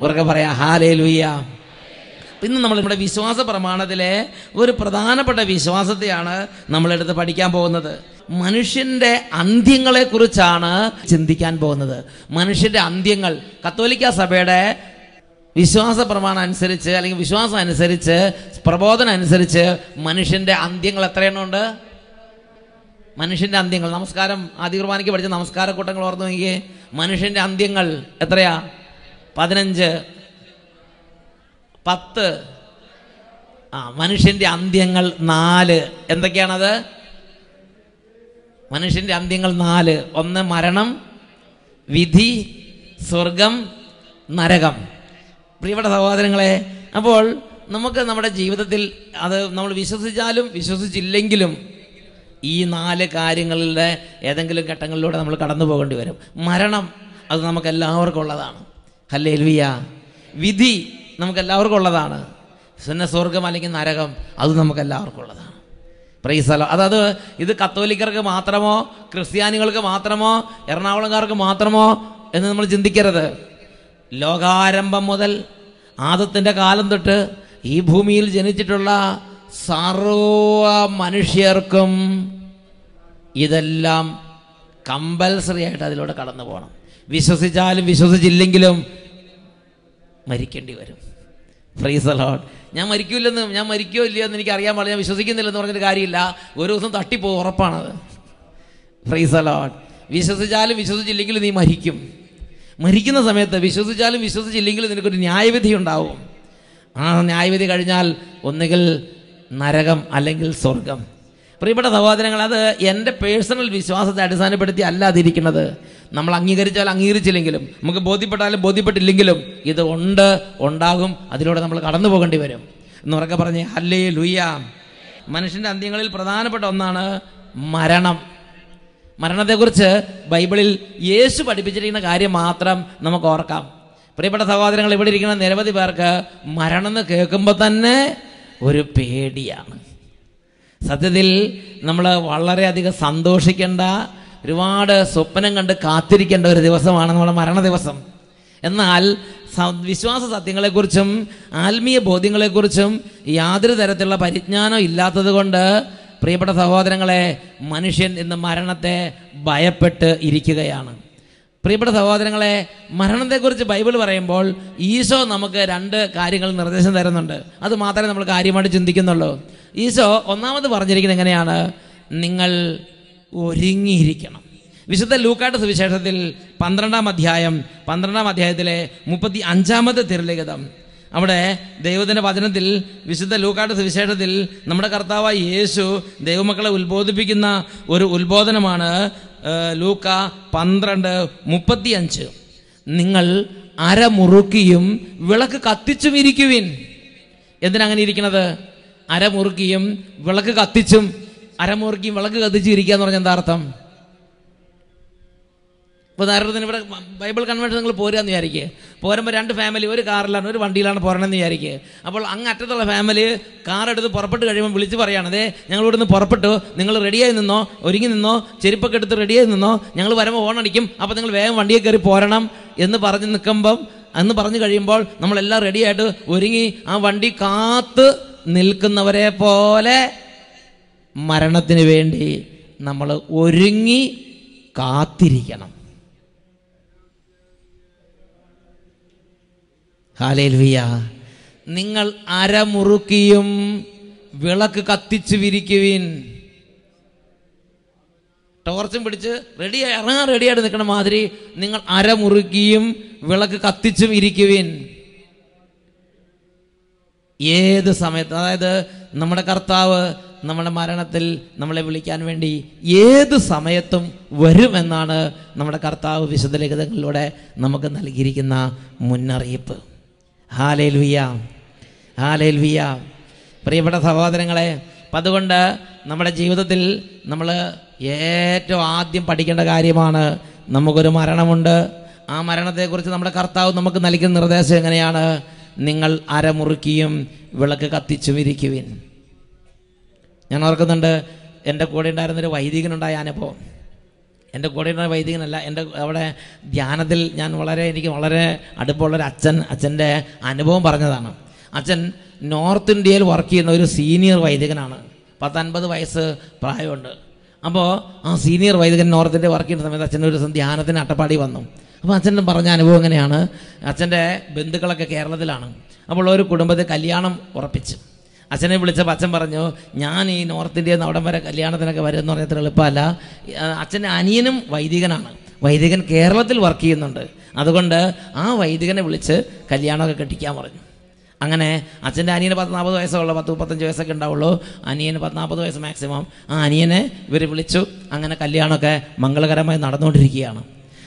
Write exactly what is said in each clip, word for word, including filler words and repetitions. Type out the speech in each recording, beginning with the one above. Vargavara, hallelujah. Pinna Namada Viswasa Paramanadele, Uri Pradana Pata Viswasa Diana, Namada the Padikambo another. Manushinde Andingale Kuruchana, Chindikanbo another. Manushinde Andingal, Catholica Sabede, Viswasa Paramana and Sericha, Viswasa and Sericha, Prabodan and Sericha, Manushinde Andinglatrenunda. Manusian Andingal, Namaskaram, Adirwani, Namaskara Kotangal Ordoye, Manusian Andingal, Atrea, Padananja, Pat Manusian Andingal Nale, and the Canada Manusian Andingal Nale, on the Maranam, Vidhi, Sorgam, Naragam. Private of the Wadangle, Abol, Namaka Namadaji, with the other Namal Visusijalum, Visusilengilum. E Nale Karingal, Edangal Katangal, Namakatan the Bogan. Maranam, as Namakala or Koladan. Hallelujah. Vidhi, Namakala or Koladan. Sena Sorga Malik in Aragam, as Namakala or Koladan. Praise Allah. Other is the Catholic Matramo, Christianical Matramo, Ernavalangar Matramo, and the Majindicare. Loga Ramba model, Ada Tendakalan the Tur, Ibhumil Genitula. Sarva Manushirkum Idalam compulsory at the Lord Kalanabon. Visosijal, Visosijilingilum Maricandiver. Praise the Lord. Yamariculan, Yamariculian, Nicaria, Visosikin, the Norgarilla, Urusan Tatipo or Pana. Praise the Lord. Visosijal, Visosijilingal, the Maricum. Maricana Sameta, Visosijal, Visosijilingal, the good in the eye with him now. On the eye with the cardinal, Onegal. Naragam, Alangal, Sorgam. Private of the water and another end personal viswas that is under the Allah the Dikanada. Namalangirja, Langirjilingilum, Mugabodi Patala, Bodhi Patilingilum, either Onda, Ondagum, Adilotamakaran the Bogandiverum. Norakaparani, hallelujah. Manishin and Dingal Pradana Patonana, Maranam. Maranatha Gurcha, Bible, Yesu Patipitin, a Gari Matram, Namakorka. Private of the water and liberty and the Barka, Maranam the Kirkumbatane. ഒരു പേടിയാണ് സത്യത്തിൽ നമ്മൾ വളരെ അധികം സന്തോഷിക്കേണ്ട ഒരുപാട് സ്വപ്നം കണ്ട് കാത്തിരിക്കേണ്ട ഒരു ദിവസമാണ് നമ്മുടെ മരണ ദിവസം എന്നാൽ വിശ്വാസ സത്യങ്ങളെക്കുറിച്ചും ആത്മീയ ബോധ്യങ്ങളെക്കുറിച്ചും യാതൊരു തരത്തിലുള്ള പരിജ്ഞാനം ഇല്ലാത്തതുകൊണ്ട് പ്രിയപ്പെട്ട സഹോദരങ്ങളെ മനുഷ്യൻ ഇന്ന് മരണത്തെ ഭയപ്പെട്ട് ഇരിക്കുകയാണ് പ്രിയപ്പെട്ട സഹോദരങ്ങളെ മരണത്തെക്കുറിച്ച് ബൈബിൾ പറയുമ്പോൾ ഈശോ നമുക്ക് രണ്ട് കാര്യങ്ങൾ നിർദ്ദേശം തരുന്നുണ്ട് അത് മാത്രമേ നമ്മൾ കാര്യമായിട്ട് ചിന്തിക്കുന്നുള്ളൂ ഈശോ ഒന്നാമത് പറഞ്ഞിരിക്കുന്നത് എങ്ങനെയാണ് നിങ്ങൾ ഒരുങ്ങിയിരിക്കണം വിശുദ്ധ ലൂക്കായുടെ സുവിശേഷത്തിൽ പന്ത്രണ്ടാം അധ്യായം പന്ത്രണ്ടാം അധ്യായത്തിലെ മുപ്പത്തിയഞ്ചാമത്തെ തിരുലേഖനം അവിടെ ദൈവത്തിന്റെ വചനത്തിൽ വിശുദ്ധ ലൂക്കായുടെ സുവിശേഷത്തിൽ നമ്മുടെ കർത്താവായ യേശു ദൈവമക്കളെ ഉൽബോധിപ്പിക്കുന്ന ഒരു ഉൽബോധനമാണ് Luka Pandranda Mupatianchu Ningal Ara Murukium Velaka Katichum Irikuin Yadranganirik another Ara Murukium Velaka Katichum Ara Murki Velaka Katijirikan or Jandartham. But I read Bible convention Porian the Arike. Poram and family very carla, no one deal on Poran the Arike. About Angatala family, car at the Porpet, Vilipariana, they, Yango in the Porpeto, Ningle Radia in the no, Origin in the no, Cheripak at the Radia in the no, Yangle wherever one came, Apatangle, one day Poranam, in the Paran the Kumbum, and the Paranakarium ball, Namala Radiator, Uringi, and one day Kath, Nilkanavare Pole, Maranathin Vendi, Namala Uringi, Kathirikanam. Hallelujah. Ningal Ara Murukiyum Velaka Katichu Virikuvin. Torchum Pitichu, ready, ready at the Kanamadri, Ningal Ara Murukiyum Velaka Katichu Virikuvin. Yea, the Sameta, the Namada Kartava, Namada Maranatil, Namada Vilikan Vendi, Yea, the Sametum, Verumanana, Namada Kartava, Visadaleka Lode, Namakanagirikina, Munarip. Hallelujah. Hallelujah. Privata Savadrangale, Padavanda, Namada Jivatil, Namala, yet to Adim Patikanda Garimana, Namaguru Maranamunda, Amarana de Guru Namada Karta, Namakanalikan Radesangana, Ningal Aramurkium, Velaka Katichuvirikivin. Yanarkanda, end up what in the Vaidigan and Dianapo. And the Godina Vaidin and our Dianadil, Yan Valare, Niki Valare, Adapola, Achan, Achende, Anabom Baranadana. Achan, North Indian working or senior Vaidigana, Patan by the Vice Private. Abo, a senior Vaidigan North India working the Machanus and Diana than Atapadi Vano. Achan Barana Voganiana, Achende, Bendakala Kerala Dilana. Apollo Kudamba the Kalyanam or a pitch. Achanable Bacham Barano, Yani, North India, North America, Liana, North Lapala, Achan Anianum, Vaidiganana, Vaidigan Kerala working in under Adagunda, Ah, Vaidigan Vulture, Kalyana Katikamaran. Angane, Achan Anian Patnabo is all about two Patanjo second download, Anian Patnabo is maximum, Aniane, very Vulture, Angana Kalyanoka, Mangalagama, and Narno Drikiana.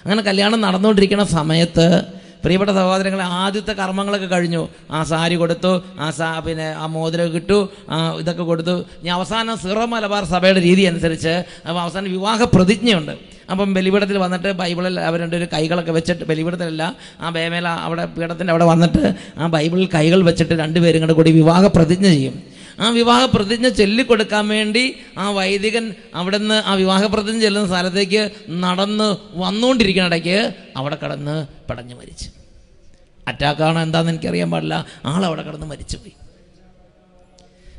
Angana Kalyana, Narno Drikana Samayat. Private Adita Karmanga Garino, Asari Godato, Asa Pine, Amodre Gutu, the Kogodu, Yavasana, Surama Labar Sabed, Ridi and Sercha, Avasan, Vivaka Proditnion. Upon Believer the Vanata, Bible, Avenue, Kaigal Kavachet, Believer the La, Abemela, Avada Peta, Vanata, a Bible, Kaigal Vachet, and wearing a good Vivaka Proditnium. Avivaha Pradina Chili could come in the Vaidigan, Avadana, Avivaha Pradin Jelan Saradeke, Nadana, one known Driganaka, Avakadana, Patanamaric. Atakana and then Karia Madla, all Avakar the Marichi.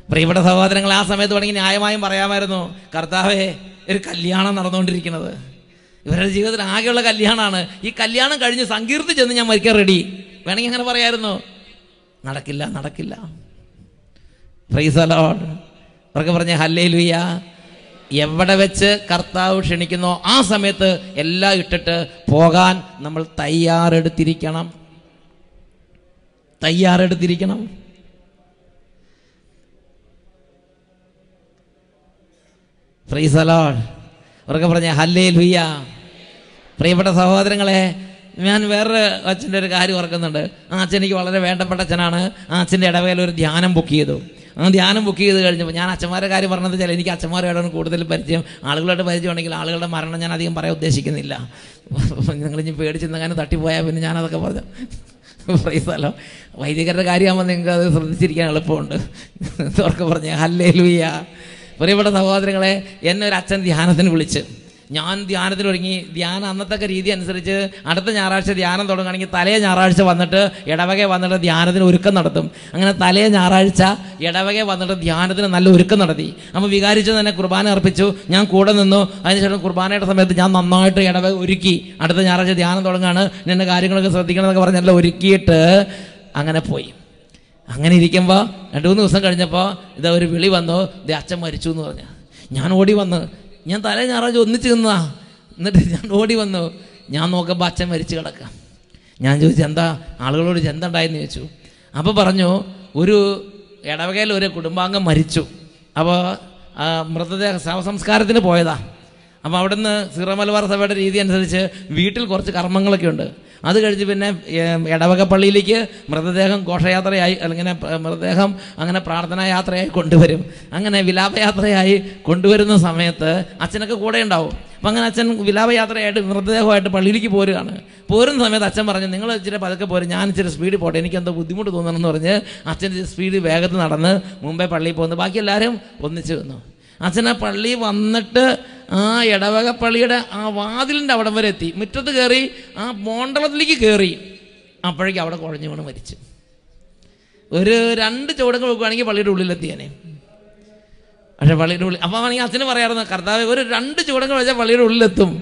Private Savadar and Lassa Method in Ayama, Mariamarno, Cartave, Irkaliana, Nadon Driganother. If you are Agala Kaliana, Ikaliana Gardens Angir the Janja Marcaridi, when you have a Varano, Narakilla, Narakilla. Praise the Lord. Hallelujah. Every vecch, Karthavu, Shenikino, a samayathu, ella ittittu, pogan, nammal tayyaredutthirikkanam. Tayyaredutthirikkanam. Praise the Lord. Hallelujah. Priyapetta sahodharangale. Man, where a chandelier worker, Anthony Valera Patachana, Anthony Adavelo, Dianam Bukido. And the Anabuki, the Jana Chamara, one of the Jelica Chamara, and go to the Persian, Algolata by Johnny Algolata Maranana, the Empire of the Shikinilla. Why they get a carrier among the Syrian Lapond? Hallelujah. Forever the Wadringle, Yenner Achan, the Hanathan Village. Yan the Anatha Ringi, Diana Anatha and Serge, Anatha Yarasha, the Anatha Dorangani, Tale Yarasha, one another, Yadavaka, one another, the Anatha Urikanatum, and Tale Yarasha, Yadavaka, one another, the Anatha and Alurikanadi. I'm a Vigarijan and a Kurbana or Pichu, Yan Kodano, I shall Kurbana to the Jan Noita, Yadavaka Uriki, Anatha Yarasha, the Anatha Dorangana, then the Garikas of the Government Luriki, Anganapoi. Angani Rikamba, and Dunu Sangarjapa, the Uriviliwano, the Achamarichun. Yan Odiwano. Yan Tale Narajo Nitina, not even though Yanoka Bacha Marichaka. Yanju Janda, Alolo Janda died Nichu. Abba Barano, Uru Yadavagel, Kudumanga Marichu. Abba Murtha Sam Scarlet in a poeda. About the Suramalvar Savata Easy and Serge, Vital Gorsa Carmanga Kunda. Other Gajibin Yadavaga Paliliki, Murtha Goshayatra, Angana Murthaham, Angana Pratana Yatra, Kunduverim, Angana Vilava Yatra, Kunduver no Sameta, Achenaka Koda and Dow, Panganachan Vilava Yatra, Murtha at Paliki Poriana, Puran Samet Achamaran, English Jerapaka Porian, Cher Speedy Potanic and the Budimu Donan, Achen Speedy Vagatan, Mumbai Palipon, the Baki Larim, Ponichuno. Achena Pali, one that Yadavaga Palida, a Vadil and Davaretti, Mitra the Gurry, a bond of Liki Gurry, a very out of Cornish. We're under the Chodaka Palidulatiani. As a Palidul, Avania Cinevara and Carta, we're under the Chodaka as a Palidulatum.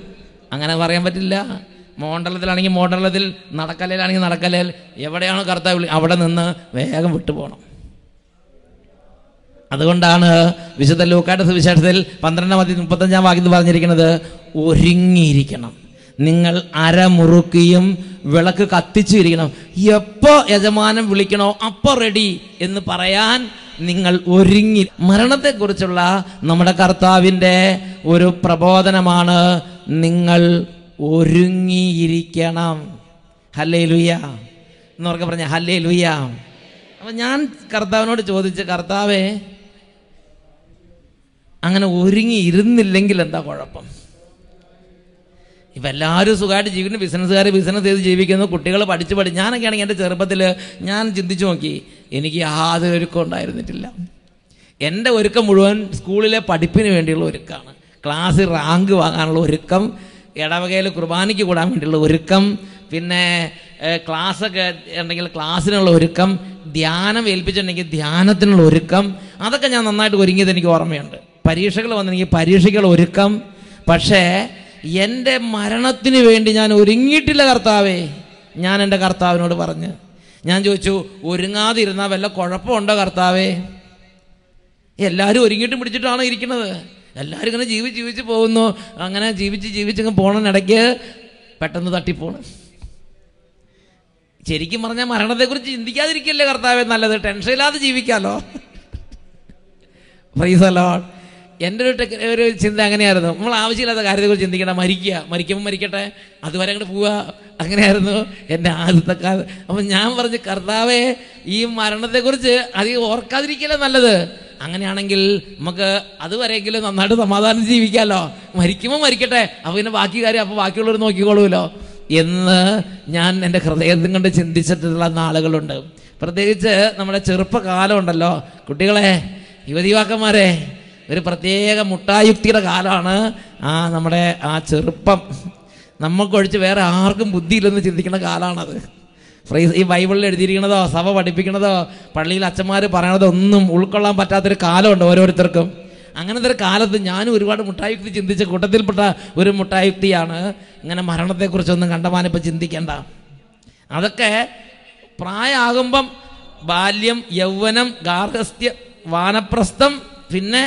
Anganavaria Matilla, Mondal the Lani, Modal, Narakalani, Narakalel, Yavadiana Carta, Avadana, Vagabutabono. Adondana, visit the Locata Vishatel, Pandana, Patanjavaki, the Vanirikan, Uringirikanam, Ningal Ara Murukium, Velaka Katichirikanam, Yepo Ezaman and Vulikano, upper ready in the Parayan, Ningal Uringi, Maranatha Gurchula, Namakarta Vinde, Uru Prabodanamana, Ningal Uringirikanam. Hallelujah. Norgavana, hallelujah. Yan Cartano to Cartave. I'm going to ring it in the Lingil and the Gorapum. If a large Sugati, you can be sensory business, J V can put a participant in Yana getting at the Serpatilla, Yan Jindijonki, Eniki has a record. I didn't tell them. End the Uricum ruin, school a participant in Loricana, class Rangu and Loricum, Yadavagale Kurbani Kudam Luricum, Pinna class and class in Luricum, Diana will pitch and get Diana than Luricum, other Kanyan night wearing it than you are meant. Parishacal on the Parishacal Luricum, Pashe Yende Maranatini Vendian Uring it till Gartave, Yan and the Gartav no Varna. Yanjochu Uringa the Rinavella Corraponda Gartave. Yellow Ring it to Bridgetana Irikana. എല്ലാരും അങ്ങനെ ജീവിച്ച് ജീവിച്ച് പോകുന്നു അങ്ങനെ ജീവിച്ച് ജീവിച്ചങ്ങ് പോണനിടയ്ക്ക് പെട്ടെന്ന് തട്ടിപ്പോണം ശരിക്കും പറഞ്ഞാൽ മരണത്തെക്കുറിച്ച് ചിന്തിക്കാതിരിക്കല്ലേ കർത്താവേ നല്ലത് ടെൻഷൻ ഇല്ലാതെ ജീവിക്കാലോ പ്രൈസ് ദി ലോർഡ് എൻ്റെ ഒരു ചിന്ത അങ്ങനെയായിരുന്നു നമ്മൾ ആവശ്യമില്ലാത്ത കാര്യത്തെക്കുറിച്ച് ചിന്തിക്കണ്ട മരിക്കുക മരിക്കുമ്പോൾ മരിക്കട്ടെ അതുവരെ അങ്ങോട്ട് പോവുക അങ്ങനെയായിരുന്നു എൻ്റെ ആദ്യത്തെ കാലം അപ്പോൾ ഞാൻ പറഞ്ഞു കർത്താവേ ഈ മരണത്തെക്കുറിച്ച് അധികം ഓർക്കാതിരിക്കല്ലേ നല്ലത് അങ്ങനെയാണെങ്കിൽ നമുക്ക് അതുവരെയെങ്കിലും നന്നായിട്ട് സമാധാനം ജീവിക്കാലോ മരിക്കുമ്പോൾ മരിക്കട്ടെ അപ്പോൾ പിന്നെ ബാക്കി കാര്യം അപ്പോൾ ബാക്കിയുള്ളവർ നോക്കിക്കോളൂല്ലോ എന്ന് ഞാൻ എൻ്റെ ഹൃദയത്തിൽ കൊണ്ട് ചിന്തിച്ചിട്ടുള്ള നാളുകളുണ്ട് പ്രത്യേകിച്ച് നമ്മുടെ ചെറുപ്പകാലം ഉണ്ടല്ലോ കുട്ടികളെ യുവതിവാക്കന്മാരെ ഒരു പ്രത്യേക മുട്ടായുക്തിയുടെ കാലമാണ് ആ നമ്മുടെ ആ ചെറുപ്പം നമുക്കൊഴിച്ച് വേറെ ആർക്കും ബുദ്ധിയില്ലെന്ന് ചിന്തിക്കുന്ന കാലമാണത് ഈ ബൈബിളിൽ എഴുതിയിരിക്കുന്നതോ സഭ പഠിപ്പിക്കുന്നതോ പള്ളിയിൽ അച്ഛന്മാർ പറയണതോ ഒന്നും ഉൾക്കൊള്ളാൻ പറ്റാത്തൊരു കാലമുണ്ട് ഓരോരുത്തർക്കും അങ്ങനത്തെ ഒരു കാലത്ത് ഞാനും ഒരുപാട് മുട്ടായുക്തി ചിന്തിച്ച കൂട്ടത്തിൽപ്പെട്ട ഒരു മുട്ടായുക്തിയാണ് ഇങ്ങനെ മരണത്തെക്കുറിച്ചൊന്നും കണ്ടമാനിപ്പോൾ ചിന്തിക്കേണ്ട അതൊക്കെ പ്രായമാകുമ്പം ബാല്യം യൗവനം ഗാർഹസ്ഥ്യം വാനപ്രസ്ഥം പിന്നെ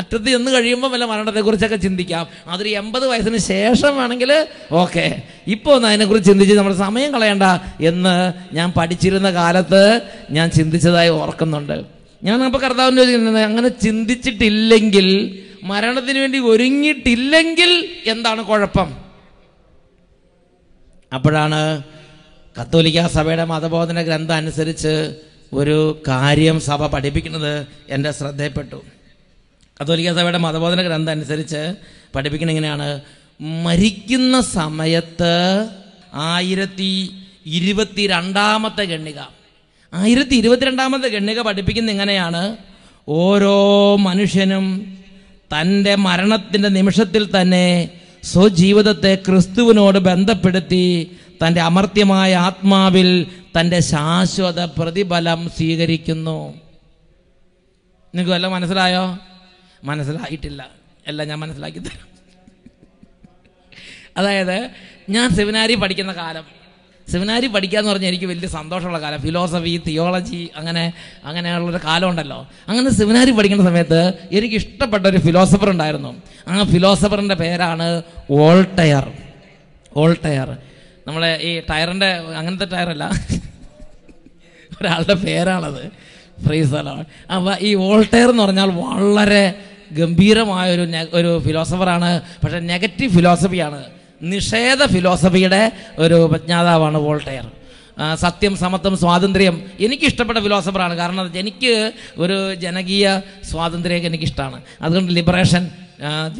അറ്റത്ത് ചെന്ന് കഴിയുമ്പോൾ വല്ല മരണത്തെക്കുറിച്ചൊക്കെ ചിന്തിക്കാം അതൊരു എൺപത് വയസ്സിന് ശേഷം വേണമെങ്കിൽ ഓക്കെ ഇപ്പോൾ ഒന്ന് അതിനെക്കുറിച്ച് ചിന്തിച്ച് നമ്മൾ സമയം കളയണ്ട എന്ന് ഞാൻ പഠിച്ചിരുന്ന കാലത്ത് ഞാൻ ചിന്തിച്ചതായി ഓർക്കുന്നുണ്ട് ഞാൻ അപ്പോൾ കർത്താവിന് ചോദിക്കുന്നത് അങ്ങനെ ചിന്തിച്ചിട്ടില്ലെങ്കിൽ മരണത്തിന് വേണ്ടി ഒരുങ്ങിയിട്ടില്ലെങ്കിൽ എന്താണ് കുഴപ്പം അപ്പോഴാണ് കത്തോലിക്കാ സഭയുടെ മതബോധന ഗ്രന്ഥം അനുസരിച്ച് ഒരു കാര്യം സഭ പഠിപ്പിക്കുന്നത് എൻ്റെ ശ്രദ്ധയിൽപ്പെട്ടു കത്തോലിക്ക സഭയുടെ മതബോധന ഗ്രന്ഥം അനുസരിച്ച് പഠിപ്പിക്കുന്നത് എങ്ങനെയാണ് മരിക്കുന്ന സമയത്ത് ആയിരത്തി ഇരുപത്തി രണ്ടാമത്തെ ഗണ്ണിക ആയിരത്തി ഇരുപത്തിരണ്ടാമത്തെ ഗണ്ണിക പഠിപ്പിക്കുന്നത് എങ്ങനെയാണ് ഓരോ മനുഷ്യനും തൻ്റെ മരണത്തിൻ്റെ നിമിഷത്തിൽ തന്നെ സ്വജീവിതത്തെ ക്രിസ്തുവിനോട് ബന്ധപ്പെടുത്തി തൻ്റെ അമർത്യമായ ആത്മാവിൽ തൻ്റെ ശാശ്വത പ്രതിഫലം സ്വീകരിക്കുന്നു നിങ്ങൾക്ക് വല്ലതും മനസ്സിലായോ മനസ്സിലായിട്ടില്ല എല്ലാം ഞാൻ മനസ്സിലാക്കി തരാം അതായത് ഞാൻ സെമിനാരി പഠിക്കുന്ന കാലം സെമിനാരി പഠിക്കുക എന്ന് പറഞ്ഞാൽ എനിക്ക് വലിയ സന്തോഷമുള്ള കാലം ഫിലോസഫി തിയോളജി അങ്ങനെ അങ്ങനെയുള്ളൊരു കാലമുണ്ടല്ലോ അങ്ങനെ സെമിനാരി പഠിക്കുന്ന സമയത്ത് എനിക്കിഷ്ടപ്പെട്ട ഒരു ഫിലോസഫർ ഉണ്ടായിരുന്നു ആ ഫിലോസഫറിൻ്റെ പേരാണ് വോൾട്ടയർ വോൾട്ടയർ നമ്മളെ ഈ ടയറിൻ്റെ അങ്ങനത്തെ ടയറല്ല ഒരാളുടെ പേരാണത് പ്രൈസ് ദി ലോർഡ് അപ്പോൾ ഈ വോൾട്ടയർ എന്ന് പറഞ്ഞാൽ വളരെ ഗംഭീരമായ ഒരു ഒരു ഫിലോസഫറാണ് പക്ഷേ നെഗറ്റീവ് ഫിലോസഫിയാണ് നിഷേധ ഫിലോസഫിയുടെ ഒരു പ്രജ്ഞാതാവാണ് വോൾട്ടയർ സത്യം സമത്വം സ്വാതന്ത്ര്യം എനിക്കിഷ്ടപ്പെട്ട ഫിലോസഫറാണ് കാരണം എനിക്ക് ഒരു ജനകീയ സ്വാതന്ത്ര്യമൊക്കെ എനിക്കിഷ്ടമാണ് അതുകൊണ്ട് ലിബറേഷൻ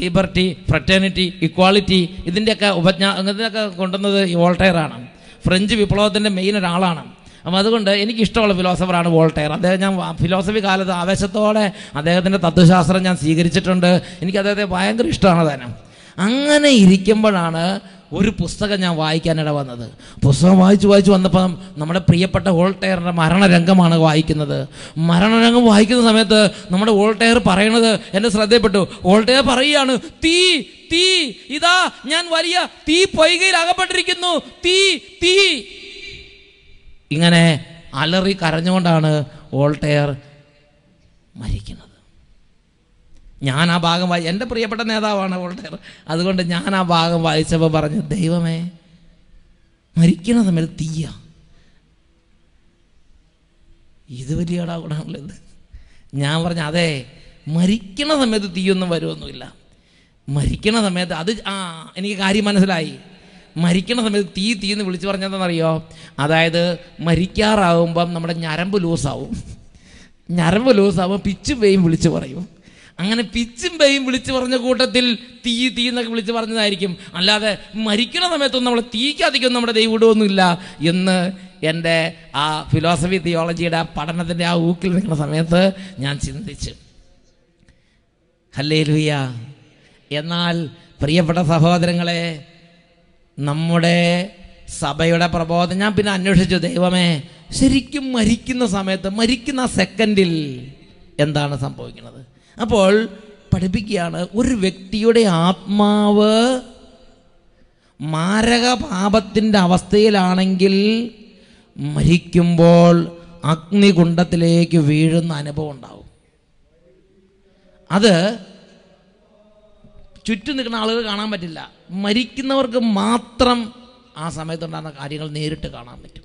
ലിബർട്ടി ഫ്രറ്റേണിറ്റി ഇക്വാളിറ്റി ഇതിൻ്റെയൊക്കെ ഉപജ്ഞാ ഇതിനൊക്കെ കൊണ്ടുവന്നത് ഈ വോൾട്ടയറാണ് ഫ്രഞ്ച് വിപ്ലവത്തിൻ്റെ മെയിൻ ഒരാളാണ് അപ്പോൾ അതുകൊണ്ട് എനിക്കിഷ്ടമുള്ള ഫിലോസഫറാണ് വോൾട്ടയർ അദ്ദേഹം ഞാൻ ഫിലോസഫി കാലത്ത് ആവേശത്തോടെ അദ്ദേഹത്തിൻ്റെ തത്വശാസ്ത്രം ഞാൻ സ്വീകരിച്ചിട്ടുണ്ട് എനിക്ക് അദ്ദേഹത്തെ ഭയങ്കര ഇഷ്ടമാണ് തന്നെ അങ്ങനെ ഇരിക്കുമ്പോഴാണ് ഒരു പുസ്തകം ഞാൻ വായിക്കാനിട വന്നത് പുസ്തകം വായിച്ച് വായിച്ച് വന്നപ്പം നമ്മുടെ പ്രിയപ്പെട്ട വോൾട്ടയറിൻ്റെ മരണരംഗമാണ് വായിക്കുന്നത് മരണരംഗം വായിക്കുന്ന സമയത്ത് നമ്മുടെ വോൾട്ടയർ പറയണത് എൻ്റെ ശ്രദ്ധയിൽപ്പെട്ടു വോൾട്ടയർ പറയുകയാണ് തീ തീ ഇതാ ഞാൻ വലിയ തീ പൊയ്കയിൽ അകപ്പെട്ടിരിക്കുന്നു തീ തീ ഇങ്ങനെ അലറി കരഞ്ഞുകൊണ്ടാണ് വോൾട്ടയർ മരിക്കുന്നത് ഞാൻ ആ ഭാഗം വായി എൻ്റെ പ്രിയപ്പെട്ട നേതാവാണ് വോൾട്ടയർ അതുകൊണ്ട് ഞാൻ ആ ഭാഗം വായിച്ചപ്പോൾ പറഞ്ഞു ദൈവമേ മരിക്കണ സമയത്ത് തീയ ഇത് വലിയ ഇടാകൂടാണുള്ളത് ഞാൻ പറഞ്ഞു അതെ മരിക്കണ സമയത്ത് തീയൊന്നും വരുമൊന്നുമില്ല മരിക്കണ സമയത്ത് അത് ആ എനിക്ക് കാര്യം മനസ്സിലായി മരിക്കണ സമയത്ത് തീ തീ എന്ന് വിളിച്ചു പറഞ്ഞതെന്നറിയോ അതായത് മരിക്കാറാവുമ്പം നമ്മുടെ ഞരമ്പ് ലൂസാവും ഞരമ്പ് ലൂസാവുമ്പോൾ പിച്ചും പേയും വിളിച്ചു പറയും അങ്ങനെ പിച്ചും പേയും വിളിച്ചു പറഞ്ഞ കൂട്ടത്തിൽ തീ തീ എന്നൊക്കെ വിളിച്ചു പറഞ്ഞതായിരിക്കും അല്ലാതെ മരിക്കണ സമയത്തൊന്നും നമ്മൾ തീക്കാതിക്കും നമ്മുടെ ദൈവം ഇടുവൊന്നുമില്ല എന്ന് എൻ്റെ ആ ഫിലോസഫി തിയോളജിയുടെ ആ പഠനത്തിൻ്റെ ആ ഊക്കിൽ നിൽക്കുന്ന സമയത്ത് ഞാൻ ചിന്തിച്ചു ഹല്ലേലൂയ എന്നാൽ പ്രിയപ്പെട്ട സഹോദരങ്ങളെ, നമ്മുടെ സഭയുടെ പ്രബോധനം ഞാൻ പിന്നെ അന്വേഷിച്ചു. ദൈവമേ, ശരിക്കും മരിക്കുന്ന സമയത്ത്, മരിക്കുന്ന സെക്കൻഡിൽ എന്താണ് സംഭവിക്കുന്നത്? അപ്പോൾ പഠിപ്പിക്കുകയാണ്, ഒരു വ്യക്തിയുടെ ആത്മാവ് മാരക പാപത്തിൻ്റെ അവസ്ഥയിലാണെങ്കിൽ മരിക്കുമ്പോൾ അഗ്നികുണ്ഡത്തിലേക്ക് വീഴുന്ന അനുഭവം ഉണ്ടാവും. അത് ചുറ്റും നിൽക്കുന്ന ആളുകൾ കാണാൻ പറ്റില്ല, മരിക്കുന്നവർക്ക് മാത്രം ആ സമയത്തുണ്ടാകുന്ന കാര്യങ്ങൾ നേരിട്ട് കാണാൻ പറ്റും.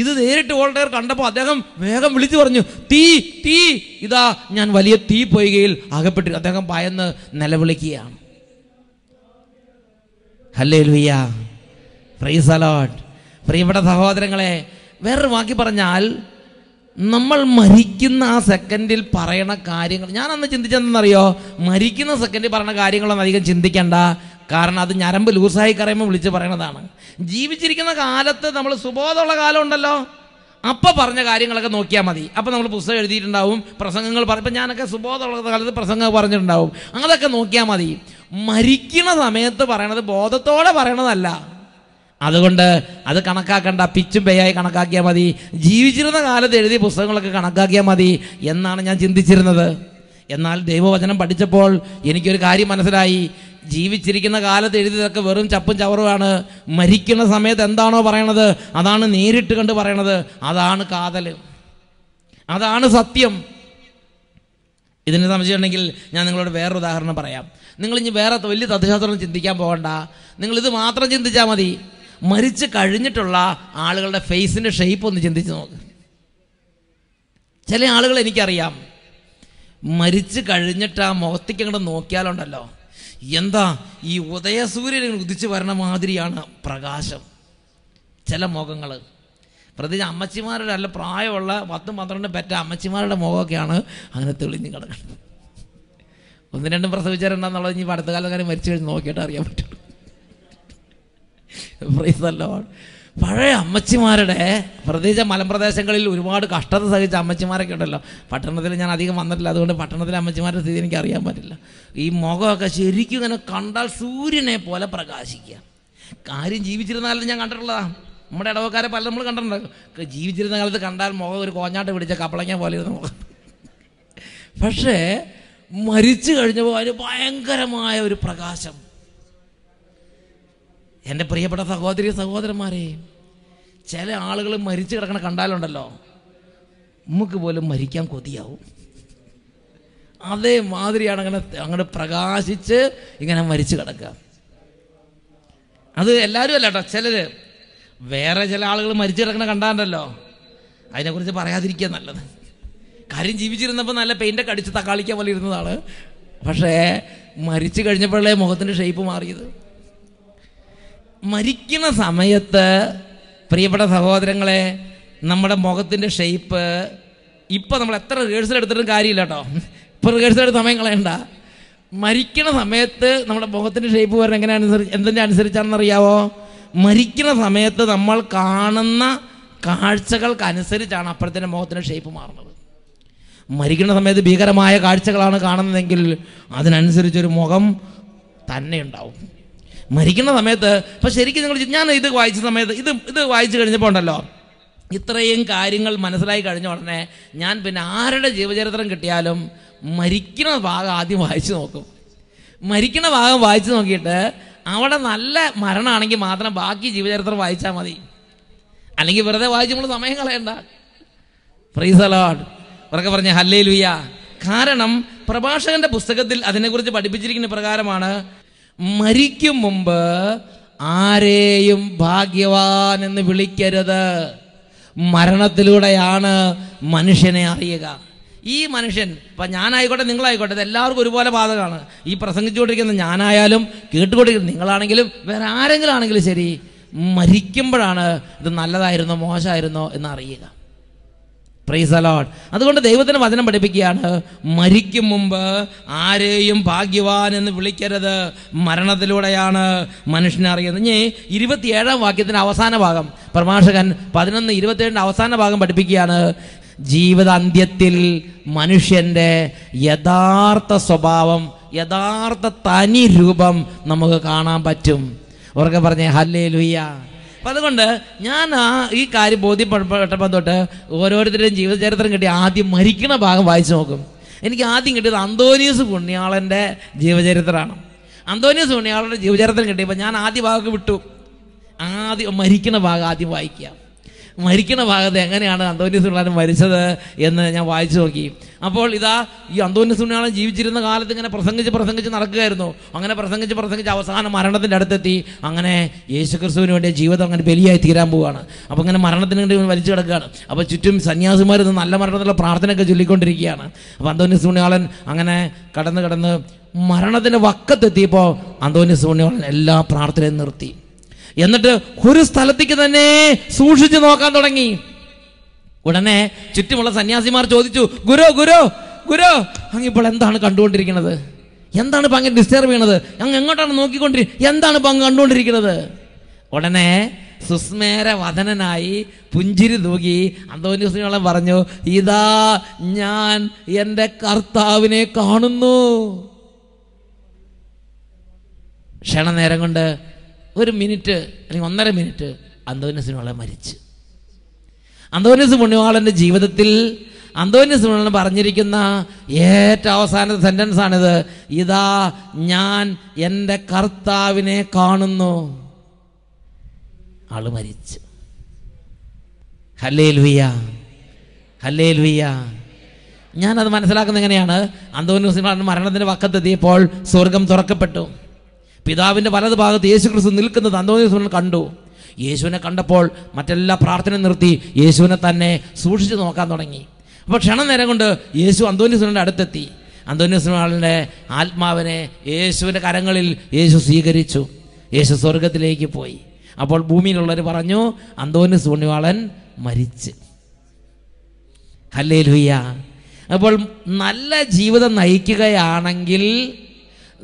ഇത് നേരിട്ട് വോൾട്ടയർ കണ്ടപ്പോൾ അദ്ദേഹം വേഗം വിളിച്ചു പറഞ്ഞു, തീ തീ ഇതാ ഞാൻ വലിയ തീ പൊയ്കയിൽ അകപ്പെട്ടിരുന്നു. അദ്ദേഹം ഭയന്ന് നിലവിളിക്കുകയാണ്. Hallelujah, praise the Lord. പ്രിയപ്പെട്ട സഹോദരങ്ങളെ, വേറൊരു വാക്കി പറഞ്ഞാൽ നമ്മൾ മരിക്കുന്ന ആ സെക്കൻഡിൽ പറയണ കാര്യങ്ങൾ, ഞാൻ അന്ന് ചിന്തിച്ചെന്നറിയോ, മരിക്കുന്ന സെക്കൻഡിൽ പറയണ കാര്യങ്ങളൊന്നും അധികം ചിന്തിക്കേണ്ട, കാരണം അത് ഞരമ്പ് ലൂസായി കരയുമ്പോൾ വിളിച്ച് പറയണതാണ്. ജീവിച്ചിരിക്കുന്ന കാലത്ത് നമ്മൾ സുബോധമുള്ള കാലം ഉണ്ടല്ലോ, അപ്പം പറഞ്ഞ കാര്യങ്ങളൊക്കെ നോക്കിയാൽ മതി. അപ്പം നമ്മൾ പുസ്തകം എഴുതിയിട്ടുണ്ടാവും, പ്രസംഗങ്ങൾ പറ, ഇപ്പം ഞാനൊക്കെ സുബോധമുള്ള കാലത്ത് പ്രസംഗം പറഞ്ഞിട്ടുണ്ടാവും, അതൊക്കെ നോക്കിയാൽ മതി. മരിക്കണ സമയത്ത് പറയണത് ബോധത്തോടെ പറയണതല്ല, അതുകൊണ്ട് അത് കണക്കാക്കണ്ട, പിച്ചും പേയായി കണക്കാക്കിയാൽ മതി. ജീവിച്ചിരുന്ന കാലത്ത് എഴുതിയ പുസ്തകങ്ങളൊക്കെ കണക്കാക്കിയാൽ മതി എന്നാണ് ഞാൻ ചിന്തിച്ചിരുന്നത്. എന്നാൽ ദൈവവചനം പഠിച്ചപ്പോൾ എനിക്കൊരു കാര്യം മനസ്സിലായി, ജീവിച്ചിരിക്കുന്ന കാലത്ത് എഴുതിയതൊക്കെ വെറും ചപ്പും ചവറുമാണ്, മരിക്കുന്ന സമയത്ത് എന്താണോ പറയണത് അതാണ് നേരിട്ട് കണ്ട് പറയണത്, അതാണ് കാതൽ, അതാണ് സത്യം. ഇതിന് സംശയമുണ്ടെങ്കിൽ ഞാൻ നിങ്ങളോട് വേറൊരു ഉദാഹരണം പറയാം. നിങ്ങളിനി വേറെ വലിയ തത്വശാസ്ത്രം ചിന്തിക്കാൻ പോകണ്ട, നിങ്ങളിത് മാത്രം ചിന്തിച്ചാൽ മതി. മരിച്ചു കഴിഞ്ഞിട്ടുള്ള ആളുകളുടെ ഫേസിൻ്റെ ഷേപ്പ് ഒന്ന് ചിന്തിച്ച് നോക്ക്. ചില ആളുകൾ എനിക്കറിയാം, മരിച്ചു കഴിഞ്ഞിട്ട് ആ മുഖത്തേക്ക് അങ്ങോട്ട് നോക്കിയാലുണ്ടല്ലോ, എന്താ ഈ ഉദയസൂര്യൻ ഉദിച്ചു വരണ മാതിരിയാണ് പ്രകാശം. ചില മുഖങ്ങൾ, പ്രത്യേകിച്ച് അമ്മച്ചിമാരുടെ, അല്ല പ്രായമുള്ള പത്തും പന്ത്രണ്ടും പെറ്റ അമ്മച്ചിമാരുടെ മുഖമൊക്കെയാണ് അങ്ങനെ തെളിഞ്ഞ് കിടക്കുന്നത്. ഒന്ന് രണ്ടും പ്രസവിച്ചാലുണ്ടെന്നുള്ളത് ഇനി അടുത്ത കാലം കാര്യം മരിച്ചു കഴിഞ്ഞ് നോക്കിയിട്ട് അറിയാൻ പറ്റുള്ളൂ. പഴയ അമ്മച്ചിമാരുടെ, പ്രത്യേകിച്ച് മലമ്പ്രദേശങ്ങളിൽ ഒരുപാട് കഷ്ടത സഹിച്ച അമ്മച്ചിമാരൊക്കെ ഉണ്ടല്ലോ. പട്ടണത്തിൽ ഞാൻ അധികം വന്നിട്ടില്ല, അതുകൊണ്ട് പട്ടണത്തിലെ അമ്മച്ചിമാരുടെ സ്ഥിതി എനിക്ക് അറിയാൻ പറ്റില്ല. ഈ മുഖമൊക്കെ ശരിക്കും ഇങ്ങനെ കണ്ടാൽ സൂര്യനെ പോലെ പ്രകാശിക്കുക. കാര്യം ജീവിച്ചിരുന്ന കാലത്ത് ഞാൻ കണ്ടിട്ടുള്ളതാണ്, നമ്മുടെ ഇടവക്കാരെ പല നമ്മൾ കണ്ടിട്ടുണ്ടാകും. ജീവിച്ചിരുന്ന കാലത്ത് കണ്ടാൽ മുഖം ഒരു കോഞ്ഞാട്ട് പിടിച്ച കപ്പളങ്ങ പോലെ ഇരുന്ന മുഖം. പക്ഷേ മരിച്ചു കഴിഞ്ഞപ്പോൾ അതിന് ഭയങ്കരമായ ഒരു പ്രകാശം. എൻ്റെ പ്രിയപ്പെട്ട സഹോദരി സഹോദരന്മാരെ, ചില ആളുകൾ മരിച്ചു കിടക്കണ കണ്ടാലുണ്ടല്ലോ നമുക്ക് പോലും മരിക്കാൻ കൊതിയാവും. അതേമാതിരിയാണ് അങ്ങനെ അങ്ങോട്ട് പ്രകാശിച്ച് ഇങ്ങനെ മരിച്ചു കിടക്കുക. അത് എല്ലാവരും അല്ല കേട്ടോ, ചിലർ വേറെ ചില ആളുകൾ മരിച്ചു കിടക്കണ കണ്ടാണ്ടല്ലോ, അതിനെക്കുറിച്ച് പറയാതിരിക്കുക നല്ലത്. കാര്യം ജീവിച്ചിരുന്നപ്പോൾ നല്ല പെയിൻ്റൊക്കെ അടിച്ച് തക്കാളിക്കാൻ പോലെ ഇരുന്നതാണ്, പക്ഷേ മരിച്ചു കഴിഞ്ഞപ്പോഴേ മുഖത്തിൻ്റെ ഷേപ്പ് മാറിയത്. മരിക്കുന്ന സമയത്ത് പ്രിയപ്പെട്ട സഹോദരങ്ങളെ, നമ്മുടെ മുഖത്തിൻ്റെ ഷേപ്പ് ഇപ്പം നമ്മൾ എത്ര റിഹേഴ്സൽ എടുത്തിട്ടും കാര്യമില്ല കേട്ടോ, ഇപ്പം റിഹേഴ്സൽ എടുത്ത് സമയം കളയണ്ട. മരിക്കുന്ന സമയത്ത് നമ്മുടെ മുഖത്തിൻ്റെ ഷേപ്പ് വരണം. എങ്ങനെ അനുസരിച്ച്, എന്തിൻ്റെ അനുസരിച്ചാണെന്നറിയാവോ? മരിക്കുന്ന സമയത്ത് നമ്മൾ കാണുന്ന കാഴ്ചകൾക്കനുസരിച്ചാണ് അപ്പോഴത്തെ മുഖത്തിൻ്റെ ഷേപ്പ് മാറുന്നത്. മരിക്കുന്ന സമയത്ത് ഭീകരമായ കാഴ്ചകളാണ് കാണുന്നതെങ്കിൽ അതിനനുസരിച്ചൊരു മുഖം തന്നെ ഉണ്ടാവും മരിക്കുന്ന സമയത്ത്. അപ്പം ശരിക്കും നിങ്ങൾ, ഞാൻ ഇത് വായിച്ച സമയത്ത്, ഇത് ഇത് വായിച്ചു കഴിഞ്ഞപ്പോൾ ഉണ്ടല്ലോ, ഇത്രയും കാര്യങ്ങൾ മനസ്സിലായി കഴിഞ്ഞ ഉടനെ ഞാൻ പിന്നെ ആരുടെ ജീവചരിത്രം കിട്ടിയാലും മരിക്കുന്ന ഭാഗം ആദ്യം വായിച്ചു നോക്കും. മരിക്കുന്ന ഭാഗം വായിച്ചു നോക്കിയിട്ട് അവിടെ നല്ല മരണമാണെങ്കിൽ മാത്രം ബാക്കി ജീവചരിത്രം വായിച്ചാൽ മതി, അല്ലെങ്കിൽ വെറുതെ വായിച്ച് നമ്മൾ സമയം കളയണ്ട. Praise the Lord. ഇവരൊക്കെ പറഞ്ഞ ഹല്ലേലൂയ. കാരണം പ്രഭാഷകന്റെ പുസ്തകത്തിൽ അതിനെക്കുറിച്ച് പഠിപ്പിച്ചിരിക്കുന്ന പ്രകാരമാണ്, മരിക്കും മുമ്പ് ആരെയും ഭാഗ്യവാൻ എന്ന് വിളിക്കരുത്, മരണത്തിലൂടെയാണ് മനുഷ്യനെ അറിയുക. ഈ മനുഷ്യൻ, ഇപ്പം ഞാനായിക്കോട്ടെ നിങ്ങളായിക്കോട്ടെ, ഇത് എല്ലാവർക്കും ഒരുപോലെ ബാധകമാണ്. ഈ പ്രസംഗിച്ചുകൊണ്ടിരിക്കുന്ന ഞാനായാലും കേട്ടുകൊണ്ടിരിക്കുന്ന നിങ്ങളാണെങ്കിലും വേറെ ആരെങ്കിലും ആണെങ്കിലും ശരി, മരിക്കുമ്പോഴാണ് ഇത് നല്ലതായിരുന്നോ മോശമായിരുന്നോ എന്ന് അറിയുക. Praise the Lord. അതുകൊണ്ട് ദൈവത്തിന് വചനം പഠിപ്പിക്കുകയാണ്, മരിക്കും മുമ്പ് ആരെയും ഭാഗ്യവാൻ എന്ന് വിളിക്കരുത്, മരണത്തിലൂടെയാണ് മനുഷ്യനെ അറിയുന്നത്. ഇനി ഇരുപത്തിയേഴാം വാക്യത്തിൻ്റെ അവസാന ഭാഗം, പ്രഭാഷകൻ പതിനൊന്ന് ഇരുപത്തിയേഴിൻ്റെ അവസാന ഭാഗം പഠിപ്പിക്കുകയാണ്, ജീവിതാന്ത്യത്തിൽ മനുഷ്യൻ്റെ യഥാർത്ഥ സ്വഭാവം Yadartha Tani Rubam Namakana Batum Orga Barne Hallelujah. Padagunda Yana E Kari Bodhi Padota over the Jews there Adi Marikina Baga Vaisogum. And Gathing it is Andonius Unial and Jeeva Jeratran. Andonius Unial Jew Jaratan Yana Adi Bagabutu Adi Marikina Baga Adi Vaikia. Marikina Baga and Andonius Marisa in the Waisogi. Apolida, Yandonis Sunana, Jivjir in the Garden and a percentage of percentage in Argerno, on a percentage of percentage of Sana Maranatha Narati, Angana, Yesakasun, Jiva, and Belia Tirambuana, upon a Maranathan and Valichara, about Chitum, Sanyasumar, and Alamara Pratana Julicon Rigiana, Andonis Sunalan, Angana, Katana Katana, Maranathan Waka the Tipo, Andonis Sunan, Ella Pratra and Nurti. Yanata, who is Talatik and Ne, Sushinaka Dorangi. Udane, Chitimula Sanyasimar Joditu, Guru, Guru, Guru, Hangi Palantan controlled drink another. Yandan Bangan disturb another. Young not on Noki country, Yandan Bangan don't drink another. Udane, Susmera, Vadanai, Punjiri Dugi, Antonius Varano, Ida, Nyan, Yende Karta, Vine Kahanu Shannon Eragunda, one minute, and one minute, Antonius in Ola Marich. Andonis Munual and the Jiva the Till, Andonis Munan Barnirikina, yet our sentence another, Ida, Nyan, Yende Karta, Vine Kanano Alumarich. Hallelujah, Hallelujah. Yana the Manasalakana, Andonis Marana Vaka de Paul, Sorgam Torakapato, Pida in the Balabaga, the Eshus Nilkan, the Andonis Munakando. Yeshua Kandapol, Matella Pratan and Ruti, Yeshua Tane, Sushi Nokadangi. But Shannon Eragunda, Yesu Andonis and Adatati, Andonis Nalne, Altmavane, Yesu Karangalil, Yesu Sigarichu, Yesu Sorgat Lake Poi. About Bumi Loribarano, Andonis Univalan, Maritzi. Hallelujah. About Nalla Jiva the Naikigaya Anangil.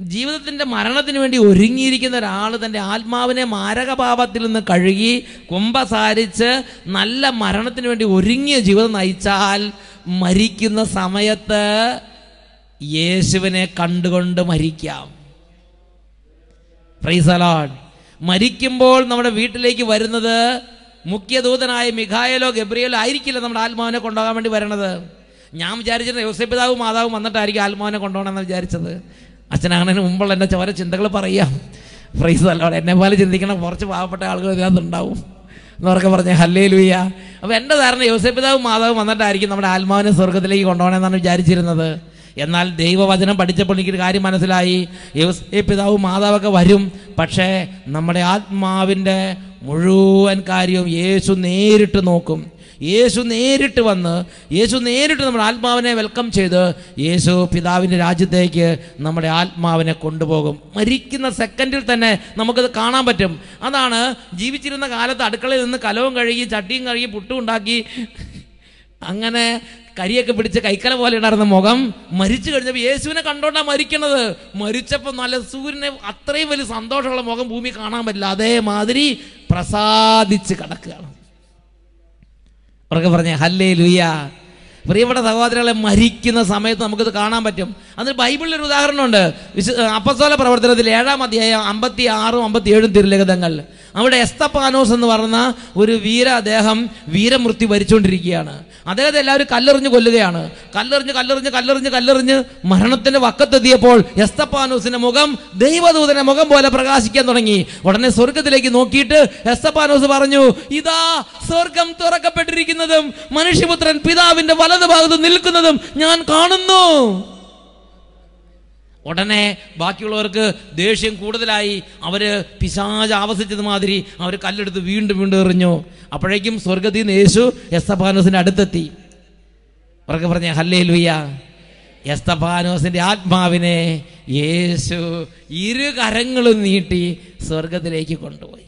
Jeevath in the Maranathan went to ring in the Rala than the Altmavane Maragababa till in the Karigi, Kumba Saritza, Nalla Maranathan went to ring a Jeevath Naichal, Marikin the Samayata Yesivene Kandagonda Marikia. Praise the Lord. Marikimbol, Namada Vitalaki, where another Mukia Dodanai, Mikhailo, Gabriel, Irikil, and Almana Kondam to where another Yam Jarija, Yosepeda, Mada, Manatari, Almana Kondana Jarich. Achanana Umbal and the Chavara Chindaklaparia. Praise the Lord, and never is thinking of worship after Algorithm than now. Norka, hallelujah. When does Arna Yosepa, Mother, Mother, Darikin, Alman, Sorgatli, Gondon, and Jaricir another? Yanal Deva was in a particular Gari Manasilai, Yosepa, Mother, Varium, Pache, Namadat Mavinde, Muru and Karium, Yesu near to Nokum. Yesu near to one, Yesu near to the Almavane, welcome Cheddar, Yesu Pidavin Rajateke, Namada Almavane Kundabogum, Marik in the second Tiltane, Namaka Kana Batum, Adana, Givichir in the Gala, the article in the Kalongari, Chatingari, Putundaki, Angana, Kariaka Pritchak, Ikala Valina, the Mogam, Maricha, Yesu and a Kandona, Marikan, Maricha from Nalasurin, Atravel is Sandor, Mogam, Bumikana, Melade, Madri, Prasad, Chikataka. Hallelujah. Brave Savadra Marik in the Samet Namakana Batum. And the Bible is Arnonda, which Apostle of the Lera Matia, Ambati Aro, Ambatia Dirlegangal. Amad Estapanos and Varna, Urivira, Deham, Vira Murti Varichun Rigiana. And there they love color in the Goliana. Color in the color in the color in the color in the Maranathan Vakata Diapol, Estapanos in a Mogam, Deva do the Mogam Bola Pragasikanangi. What an Sorka the Lake no Kita, Estapanos of Arno, Ida, Sorkam Toraka Patrikinadam, Manishiputra and Pida in the Vala. Nilkunadam, Yan Kanano. What an eh, Bakulorka, Deshin Kudalai, our Pisaj, Avasit the Madri, our color to the wind window, Aparekim Sorgatin Esu, Estapanos in Adatati. Hallelujah. Estapanos in the Atmavine, Yesu, Yiruk Arangaluniti, Sorga the Lake Kondoi.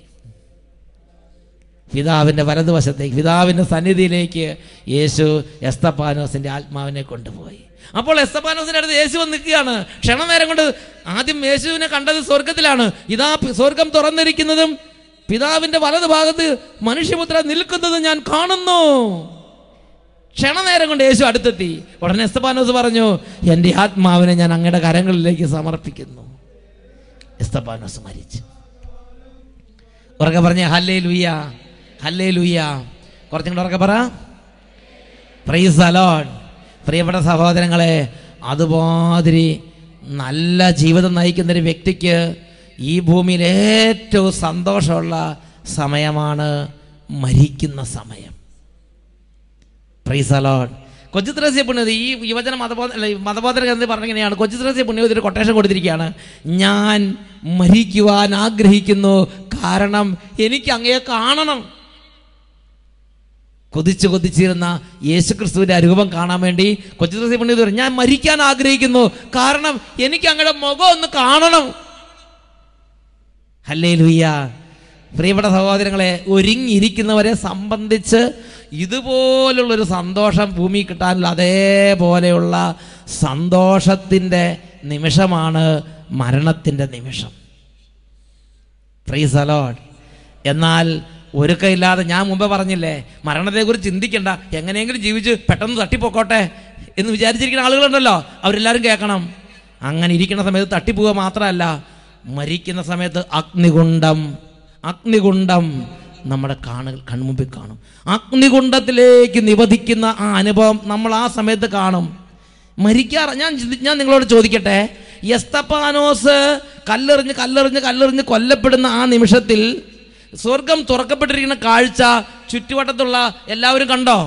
Without in the Varadavasatake, without in the Sunny Lake, Yesu, Estapanos and the Altmavane Contavoy. Upon Estapanos and the Yesu and the Kiana, Shannon Aragona, Adim Yesu and a Kanda Sorcatilana, Ida Sorcam Toran the Rikinadam, Pida in the Varada Bagati, Manishiputra Nilkunda than Kanano. ക്ഷണനേരം യേശു അടുത്തെത്തി. ഉടനെ എസ്തപ്പാനോസ് പറഞ്ഞു, എൻ്റെ ആത്മാവിനെ ഞാൻ അങ്ങയുടെ കരങ്ങളിലേക്ക് സമർപ്പിക്കുന്നു. എസ്തപ്പാനോസ് മരിച്ചു. ഉറക്കെ പറഞ്ഞ ഹല്ലേലൂയ, ഹല്ലേലൂയ. കുറച്ചും കൂടെ ഉറക്കെ പറ, പ്രൈസ് ദി ലോർഡ്. പ്രിയപ്പെട്ട സഹോദരങ്ങളെ, അതുമാതിരി നല്ല ജീവിതം നയിക്കുന്നൊരു വ്യക്തിക്ക് ഈ ഭൂമിയിൽ ഏറ്റവും സന്തോഷമുള്ള സമയമാണ് മരിക്കുന്ന സമയം. Praise the Lord. കൊച്ചുത്രേസ്യ പുണ്യവതി ഈ യുവജന മതബോധ മതബോധന ഗ്രന്ഥത്തിൽ പറഞ്ഞിങ്ങനെയാണ്. കൊച്ചുത്രേസ്യ പുണ്യവതി ഒരു കൊട്ടേഷൻ കൊടുത്തിരിക്കുകയാണ്, ഞാൻ മരിക്കുവാൻ ആഗ്രഹിക്കുന്നു, കാരണം എനിക്ക് അങ്ങയെ കാണണം. കൊതിച്ചു കൊതിച്ചിരുന്ന യേശുക്രിസ്തുവിൻ്റെ രൂപം കാണാൻ വേണ്ടി കൊച്ചുത്രേസ്യ പുണ്യവതി പറഞ്ഞു, ഞാൻ മരിക്കാൻ ആഗ്രഹിക്കുന്നു, കാരണം എനിക്ക് അങ്ങയുടെ മുഖം ഒന്ന് കാണണം. ഹല്ലേലൂയ. പ്രിയപ്പെട്ട സഹോദരങ്ങളെ, ഒരുങ്ങിയിരിക്കുന്നവരെ സംബന്ധിച്ച് ഇതുപോലുള്ളൊരു സന്തോഷം ഭൂമി കിട്ടാനുള്ള അതേപോലെയുള്ള സന്തോഷത്തിൻ്റെ നിമിഷമാണ് മരണത്തിൻ്റെ നിമിഷം. Praise the Lord. എന്നാൽ ഒരുക്കമില്ലാതെ, ഞാൻ മുമ്പേ പറഞ്ഞില്ലേ, മരണത്തെക്കുറിച്ച് ചിന്തിക്കേണ്ട, എങ്ങനെയെങ്കിലും ജീവിച്ച് പെട്ടെന്ന് തട്ടിപ്പോക്കോട്ടെ എന്ന് വിചാരിച്ചിരിക്കുന്ന ആളുകളുണ്ടല്ലോ, അവരെല്ലാവരും കേൾക്കണം. അങ്ങനെ ഇരിക്കുന്ന സമയത്ത് തട്ടിപ്പോവുക മാത്രമല്ല, മരിക്കുന്ന സമയത്ത് അഗ്നികുണ്ഡം, അഗ്നികുണ്ഡം നമ്മുടെ കാണുക കൺമുമ്പിൽ കാണും. അഗ്നികുണ്ഡത്തിലേക്ക് നിവധിക്കുന്ന ആ അനുഭവം നമ്മൾ ആ സമയത്ത് കാണും. മരിക്കാറ് ഞാൻ ഞാൻ നിങ്ങളോട് ചോദിക്കട്ടെ, എസ്തപ്പാനോസ് കല്ലെറിഞ്ഞ് കല്ലെറിഞ്ഞ് കല്ലെറിഞ്ഞ് കൊല്ലപ്പെടുന്ന ആ നിമിഷത്തിൽ സ്വർഗം തുറക്കപ്പെട്ടിരിക്കുന്ന കാഴ്ച ചുറ്റുവട്ടത്തുള്ള എല്ലാവരും കണ്ടോ?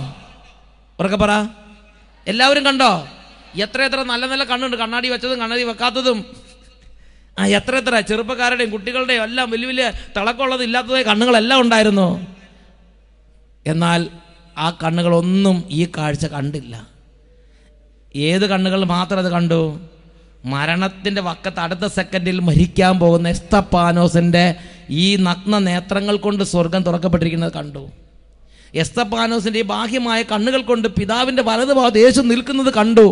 ഉറക്കെ പറ, എല്ലാവരും കണ്ടോ? എത്ര എത്ര നല്ല നല്ല കണ്ണുണ്ട്, കണ്ണാടി വെച്ചതും കണ്ണാടി വെക്കാത്തതും. ആ എത്ര എത്ര ചെറുപ്പക്കാരുടെയും കുട്ടികളുടെയും എല്ലാം വലിയ വലിയ തിളക്കമുള്ളത് ഇല്ലാത്തതായ കണ്ണുകളെല്ലാം ഉണ്ടായിരുന്നു. എന്നാൽ ആ കണ്ണുകളൊന്നും ഈ കാഴ്ച കണ്ടില്ല. ഏത് കണ്ണുകൾ മാത്രം അത് കണ്ടു? മരണത്തിൻ്റെ വക്കത്ത് അടുത്ത സെക്കൻഡിൽ മരിക്കാൻ പോകുന്ന എസ്തപ്പാനോസിൻ്റെ ഈ നഗ്ന നേത്രങ്ങൾ കൊണ്ട് സ്വർഗം തുറക്കപ്പെട്ടിരിക്കുന്നത് കണ്ടു. എസ്തപ്പാനോസിൻ്റെ ഈ ബാഹ്യമായ കണ്ണുകൾ കൊണ്ട് പിതാവിൻ്റെ വലതുഭാഗത്ത് യേശു നിൽക്കുന്നത് കണ്ടു.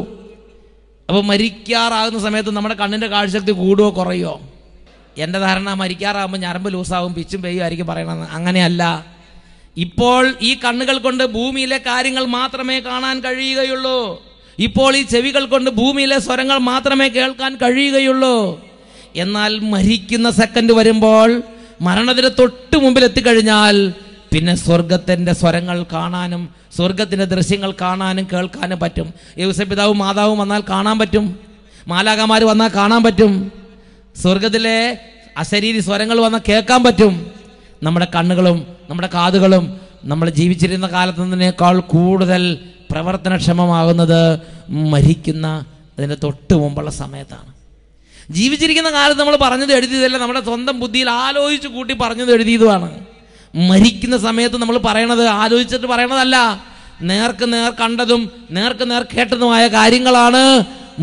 അപ്പോൾ മരിക്കാറാകുന്ന സമയത്ത് നമ്മുടെ കണ്ണിൻ്റെ കാഴ്ചശക്തി കൂടുകയോ കുറയോ? എൻ്റെ ധാരണ മരിക്കാറാകുമ്പോൾ ഞരമ്പ് ലൂസാകും, പിച്ചും പെയ്യും ആയിരിക്കും പറയണമെന്ന്. അങ്ങനെയല്ല. ഇപ്പോൾ ഈ കണ്ണുകൾ കൊണ്ട് ഭൂമിയിലെ കാര്യങ്ങൾ മാത്രമേ കാണാൻ കഴിയുകയുള്ളൂ. ഇപ്പോൾ ഈ ചെവികൾ കൊണ്ട് ഭൂമിയിലെ സ്വരങ്ങൾ മാത്രമേ കേൾക്കാൻ കഴിയുകയുള്ളൂ. എന്നാൽ മരിക്കുന്ന സെക്കൻഡ് വരുമ്പോൾ, മരണത്തിന് തൊട്ട് മുമ്പിൽ എത്തിക്കഴിഞ്ഞാൽ പിന്നെ സ്വർഗത്തിൻ്റെ സ്വരങ്ങൾ കാണാനും സ്വർഗത്തിൻ്റെ ദൃശ്യങ്ങൾ കാണാനും കേൾക്കാനും പറ്റും. യൗസ പിതാവും മാതാവും വന്നാൽ കാണാൻ പറ്റും, മാലാകമാർ വന്നാൽ കാണാൻ പറ്റും, സ്വർഗത്തിലെ അശരീരി സ്വരങ്ങൾ വന്നാൽ കേൾക്കാൻ പറ്റും. നമ്മുടെ കണ്ണുകളും നമ്മുടെ കാതുകളും നമ്മൾ ജീവിച്ചിരുന്ന കാലത്തുനിന്നേക്കാൾ കൂടുതൽ പ്രവർത്തനക്ഷമമാകുന്നത് മരിക്കുന്ന അതിൻ്റെ തൊട്ട് മുമ്പുള്ള സമയത്താണ്. ജീവിച്ചിരിക്കുന്ന കാലത്ത് നമ്മൾ പറഞ്ഞത് എഴുതിയതല്ല, നമ്മുടെ സ്വന്തം ബുദ്ധിയിൽ ആലോചിച്ച് കൂട്ടി പറഞ്ഞത് എഴുതിയതുമാണ്. മരിക്കുന്ന സമയത്ത് നമ്മൾ പറയണത് ആലോചിച്ചിട്ട് പറയണതല്ല, നേർക്ക് നേർ കണ്ടതും നേർക്ക് നേർ കേട്ടതുമായ കാര്യങ്ങളാണ്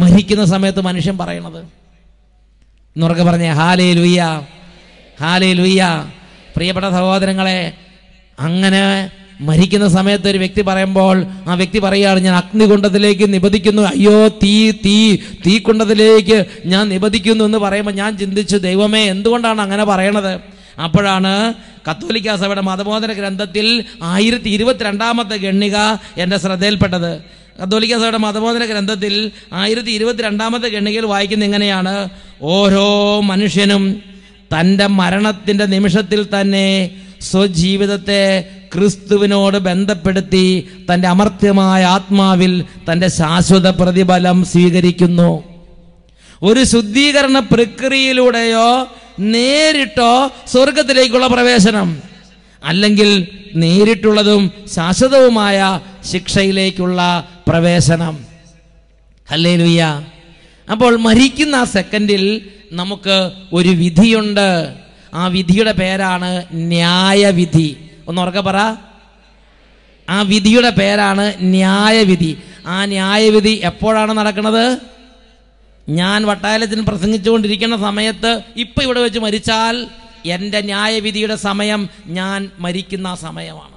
മരിക്കുന്ന സമയത്ത് മനുഷ്യൻ പറയണത്. എന്നൊക്കെ പറഞ്ഞേ ഹല്ലേലൂയ, ഹല്ലേലൂയ. പ്രിയപ്പെട്ട സഹോദരങ്ങളെ, അങ്ങനെ മരിക്കുന്ന സമയത്ത് ഒരു വ്യക്തി പറയുമ്പോൾ ആ വ്യക്തി പറയുകയാണ്, ഞാൻ അഗ്നികുണ്ഡത്തിലേക്ക് നിബദിക്കുന്നു, അയ്യോ തീ തീ തീ കുണ്ഡത്തിലേക്ക് ഞാൻ നിബദിക്കുന്നു എന്ന് പറയുമ്പോൾ ഞാൻ ചിന്തിച്ചു, ദൈവമേ എന്തുകൊണ്ടാണ് അങ്ങനെ പറയണത്? അപ്പോഴാണ് കത്തോലിക്കാ സഭയുടെ മതബോധന ഗ്രന്ഥത്തിൽ ആയിരത്തി ഇരുപത്തിരണ്ടാമത്തെ ഖണ്ഡിക എൻ്റെ ശ്രദ്ധയിൽപ്പെട്ടത്. കത്തോലിക്കാ സഭയുടെ മതബോധന ഗ്രന്ഥത്തിൽ ആയിരത്തി ഇരുപത്തിരണ്ടാമത്തെ ഖണ്ഡികയിൽ വായിക്കുന്ന ഇങ്ങനെയാണ്, ഓരോ മനുഷ്യനും തൻ്റെ മരണത്തിൻ്റെ നിമിഷത്തിൽ തന്നെ സ്വജീവിതത്തെ ക്രിസ്തുവിനോട് ബന്ധപ്പെടുത്തി തൻ്റെ അമർത്യമായ ആത്മാവിൽ തൻ്റെ ശാശ്വത പ്രതിഫലം സ്വീകരിക്കുന്നു. ഒരു ശുദ്ധീകരണ പ്രക്രിയയിലൂടെയോ നേരിട്ടോ സ്വർഗത്തിലേക്കുള്ള പ്രവേശനം, അല്ലെങ്കിൽ നേരിട്ടുള്ളതും ശാശ്വതവുമായ ശിക്ഷയിലേക്കുള്ള പ്രവേശനം. ഹല്ലേലൂയ. അപ്പോൾ മരിക്കുന്ന സെക്കൻഡിൽ നമുക്ക് ഒരു വിധിയുണ്ട്. ആ വിധിയുടെ പേരാണ് ന്യായവിധി. ഒന്നുറക്കെ പറ, ആ വിധിയുടെ പേരാണ് ന്യായവിധി. ആ ന്യായവിധി എപ്പോഴാണ് നടക്കുന്നത്? ഞാൻ വട്ടായലത്തിന് പ്രസംഗിച്ചുകൊണ്ടിരിക്കുന്ന സമയത്ത്, ഇപ്പം ഇവിടെ വെച്ച് മരിച്ചാൽ എൻ്റെ ന്യായവിധിയുടെ സമയം ഞാൻ മരിക്കുന്ന സമയമാണ്.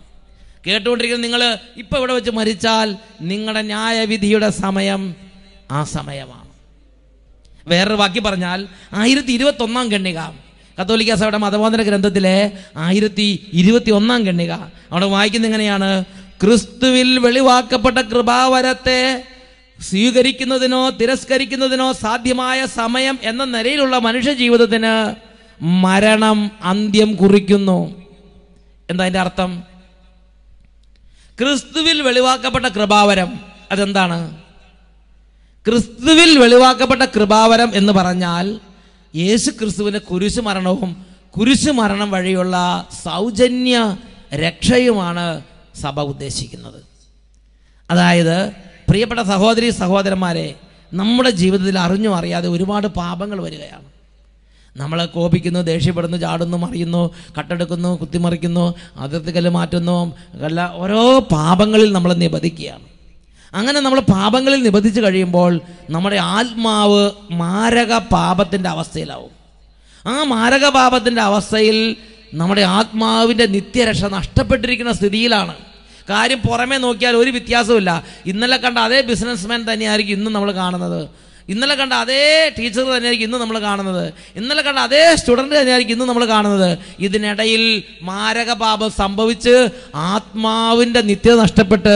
കേട്ടുകൊണ്ടിരിക്കുന്ന നിങ്ങൾ ഇപ്പം ഇവിടെ വെച്ച് മരിച്ചാൽ നിങ്ങളുടെ ന്യായവിധിയുടെ സമയം ആ സമയമാണ്. വേറൊരു വാക്കി പറഞ്ഞാൽ, ആയിരത്തി ഇരുപത്തൊന്നാം ഖണ്ഡിക, കത്തോലിക്കാ സഭയുടെ മതബോധന ഗ്രന്ഥത്തിലെ ആയിരത്തി ഇരുപത്തി ഒന്നാം ഖണ്ഡിക, അവിടെ വായിക്കുന്നത് എങ്ങനെയാണ്, ക്രിസ്തുവിൽ വെളിവാക്കപ്പെട്ട കൃപാവരത്തെ സ്വീകരിക്കുന്നതിനോ തിരസ്കരിക്കുന്നതിനോ സാധ്യമായ സമയം എന്ന നിലയിലുള്ള മനുഷ്യ ജീവിതത്തിന് മരണം അന്ത്യം കുറിക്കുന്നു. എന്താ അതിൻ്റെ അർത്ഥം? ക്രിസ്തുവിൽ വെളിവാക്കപ്പെട്ട കൃപാവരം അതെന്താണ്? ക്രിസ്തുവിൽ വെളിവാക്കപ്പെട്ട കൃപാവരം എന്ന് പറഞ്ഞാൽ യേശു ക്രിസ്തുവിൻ്റെ കുരിശു മരണവും കുരിശു മരണം വഴിയുള്ള സൗജന്യ രക്ഷയുമാണ് സഭ ഉദ്ദേശിക്കുന്നത്. അതായത് പ്രിയപ്പെട്ട സഹോദരി സഹോദരന്മാരെ, നമ്മുടെ ജീവിതത്തിൽ അറിഞ്ഞോ അറിയാതെ ഒരുപാട് പാപങ്ങൾ വരികയാണ്. നമ്മൾ കോപിക്കുന്നു, ദേഷ്യപ്പെടുന്നു, ചാടുന്നു, മറിയുന്നു, കട്ടെടുക്കുന്നു, കുത്തിമറിക്കുന്നു, അതിർത്തിക്കല്ല് മാറ്റുന്നു, അല്ല ഓരോ പാപങ്ങളിൽ നമ്മൾ നിബന്ധിക്കുകയാണ്. അങ്ങനെ നമ്മൾ പാപങ്ങളിൽ നിബന്ധിച്ച് കഴിയുമ്പോൾ നമ്മുടെ ആത്മാവ് മാരക പാപത്തിൻ്റെ അവസ്ഥയിലാവും. ആ മാരക പാപത്തിൻ്റെ അവസ്ഥയിൽ നമ്മുടെ ആത്മാവിൻ്റെ നിത്യരക്ഷ നഷ്ടപ്പെട്ടിരിക്കുന്ന സ്ഥിതിയിലാണ്. കാര്യം പുറമേ നോക്കിയാൽ ഒരു വ്യത്യാസമില്ല. ഇന്നലെ കണ്ട അതേ ബിസിനസ്മാൻ തന്നെയായിരിക്കും ഇന്നും നമ്മൾ കാണുന്നത്. ഇന്നലെ കണ്ട അതേ ടീച്ചർ തന്നെയായിരിക്കും ഇന്നും നമ്മൾ കാണുന്നത്. ഇന്നലെ കണ്ട അതേ സ്റ്റുഡൻറ്റ് തന്നെയായിരിക്കും ഇന്നും നമ്മൾ കാണുന്നത്. ഇതിനിടയിൽ മാരകപാപം സംഭവിച്ച് ആത്മാവിൻ്റെ നിത്യത നഷ്ടപ്പെട്ട്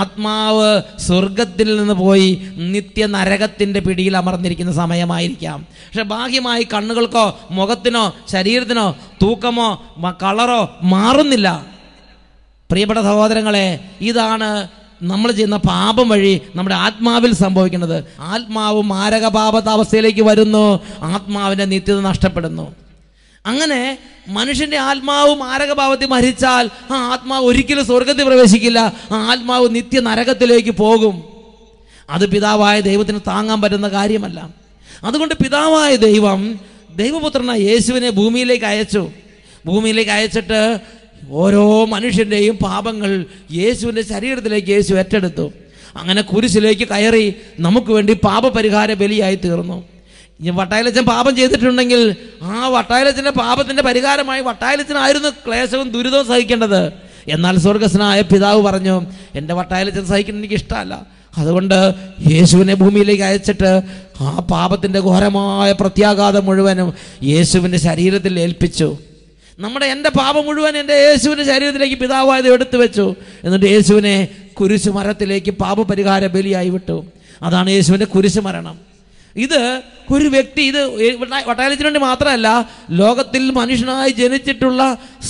ആത്മാവ് സ്വർഗത്തിൽ നിന്ന് പോയി നിത്യ നരകത്തിൻ്റെ പിടിയിൽ അമർന്നിരിക്കുന്ന സമയമായിരിക്കാം. പക്ഷെ ബാഹ്യമായി കണ്ണുകൾക്കോ മുഖത്തിനോ ശരീരത്തിനോ തൂക്കമോ കളറോ മാറുന്നില്ല. പ്രിയപ്പെട്ട സഹോദരങ്ങളെ, ഇതാണ് നമ്മൾ ചെയ്യുന്ന പാപം വഴി നമ്മുടെ ആത്മാവിൽ സംഭവിക്കുന്നത്. ആത്മാവ് മാരകപാപത്താവസ്ഥയിലേക്ക് വരുന്നു, ആത്മാവിൻ്റെ നിത്യത നഷ്ടപ്പെടുന്നു. അങ്ങനെ മനുഷ്യൻ്റെ ആത്മാവ് മാരകപാപത്തിൽ മരിച്ചാൽ ആ ആത്മാവ് ഒരിക്കലും സ്വർഗത്തിൽ പ്രവേശിക്കില്ല. ആ ആത്മാവ് നിത്യ നരകത്തിലേക്ക് പോകും. അത് പിതാവായ ദൈവത്തിന് താങ്ങാൻ പറ്റുന്ന കാര്യമല്ല. അതുകൊണ്ട് പിതാവായ ദൈവം ദൈവപുത്രനായ യേശുവിനെ ഭൂമിയിലേക്ക് അയച്ചു. ഭൂമിയിലേക്ക് അയച്ചിട്ട് ഓരോ മനുഷ്യൻ്റെയും പാപങ്ങൾ യേശുവിൻ്റെ ശരീരത്തിലേക്ക് യേശു ഏറ്റെടുത്തു. അങ്ങനെ കുരിശിലേക്ക് കയറി നമുക്ക് വേണ്ടി പാപപരിഹാര ബലിയായി തീർന്നു. ഇനി വട്ടായിലച്ചൻ പാപം ചെയ്തിട്ടുണ്ടെങ്കിൽ ആ വട്ടായിലച്ചൻ്റെ പാപത്തിൻ്റെ പരിഹാരമായി വട്ടായിലച്ചനായിരുന്നു ക്ലേശവും ദുരിതവും സഹിക്കേണ്ടത്. എന്നാൽ സ്വർഗസ്നായ പിതാവ് പറഞ്ഞു, എൻ്റെ വട്ടായിലച്ചൻ സഹിക്കുന്നത് എനിക്ക് ഇഷ്ടമല്ല. അതുകൊണ്ട് യേശുവിനെ ഭൂമിയിലേക്ക് അയച്ചിട്ട് ആ പാപത്തിൻ്റെ ഘോരമായ പ്രത്യാഘാതം മുഴുവനും യേശുവിൻ്റെ ശരീരത്തിൽ ഏൽപ്പിച്ചു. നമ്മുടെ എൻ്റെ പാപം മുഴുവൻ എൻ്റെ യേശുവിൻ്റെ ശരീരത്തിലേക്ക് പിതാവായത് എടുത്തു വെച്ചു. എന്നിട്ട് യേശുവിനെ കുരിശു മരണത്തിലേക്ക് പാപപരിഹാര ബലിയായി വിട്ടു. അതാണ് യേശുവിൻ്റെ കുരിശു മരണം. ഇത് ഒരു വ്യക്തി ഇത് വട്ടായത്തിന് വേണ്ടി മാത്രമല്ല, ലോകത്തിൽ മനുഷ്യനായി ജനിച്ചിട്ടുള്ള